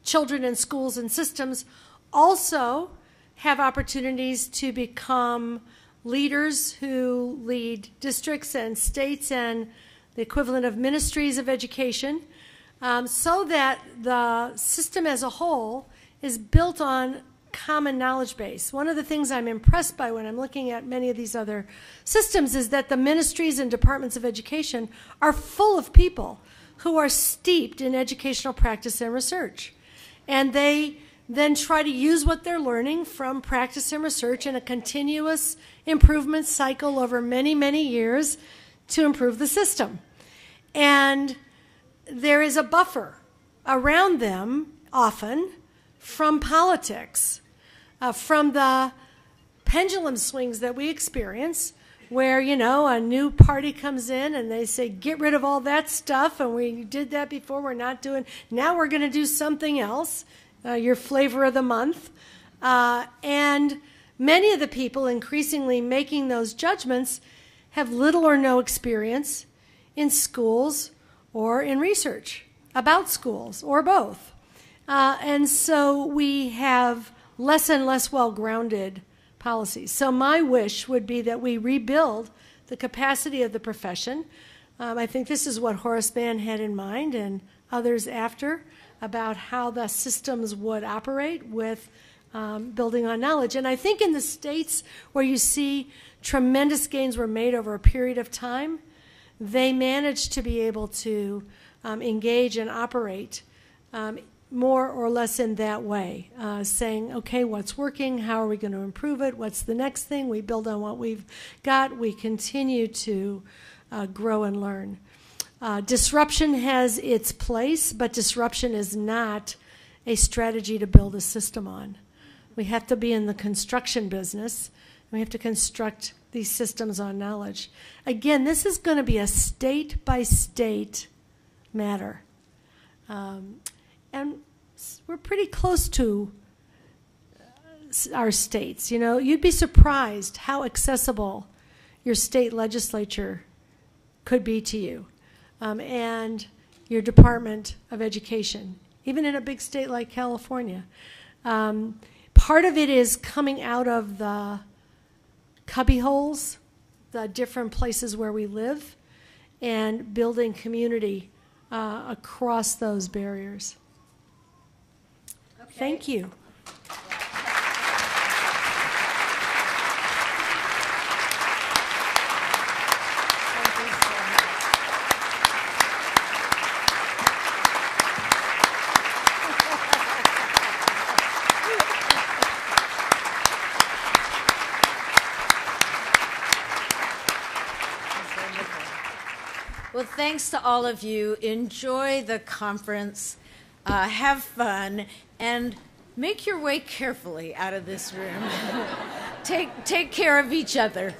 children and schools and systems, also have opportunities to become leaders who lead districts and states and the equivalent of ministries of education, um, so that the system as a whole is built on common knowledge base. One of the things I'm impressed by when I'm looking at many of these other systems is that the ministries and departments of education are full of people who are steeped in educational practice and research. And they then try to use what they're learning from practice and research in a continuous improvement cycle over many, many years to improve the system. And there is a buffer around them often from politics, uh, from the pendulum swings that we experience where, you know, a new party comes in and they say, get rid of all that stuff, and we did that before, we're not doing, now we're going to do something else, uh, your flavor of the month. Uh, and many of the people increasingly making those judgments have little or no experience in schools or in research about schools or both. Uh, and so we have less and less well-grounded policies. So my wish would be that we rebuild the capacity of the profession. Um, I think this is what Horace Mann had in mind and others after about how the systems would operate with um, building on knowledge. And I think in the states where you see tremendous gains were made over a period of time, they managed to be able to um, engage and operate um, more or less in that way, uh, saying, okay, what's working? How are we going to improve it? What's the next thing? We build on what we've got. We continue to uh, grow and learn. Uh, disruption has its place, but disruption is not a strategy to build a system on. We have to be in the construction business. We have to construct these systems on knowledge. Again, this is going to be a state-by-state matter. Um, And we're pretty close to our states. You know, you'd be surprised how accessible your state legislature could be to you um, and your Department of Education, even in a big state like California. Um, part of it is coming out of the cubbyholes, the different places where we live, and building community uh, across those barriers. Thank you. Well, thanks to all of you. Enjoy the conference. Uh, have fun, and make your way carefully out of this room. take, take care of each other.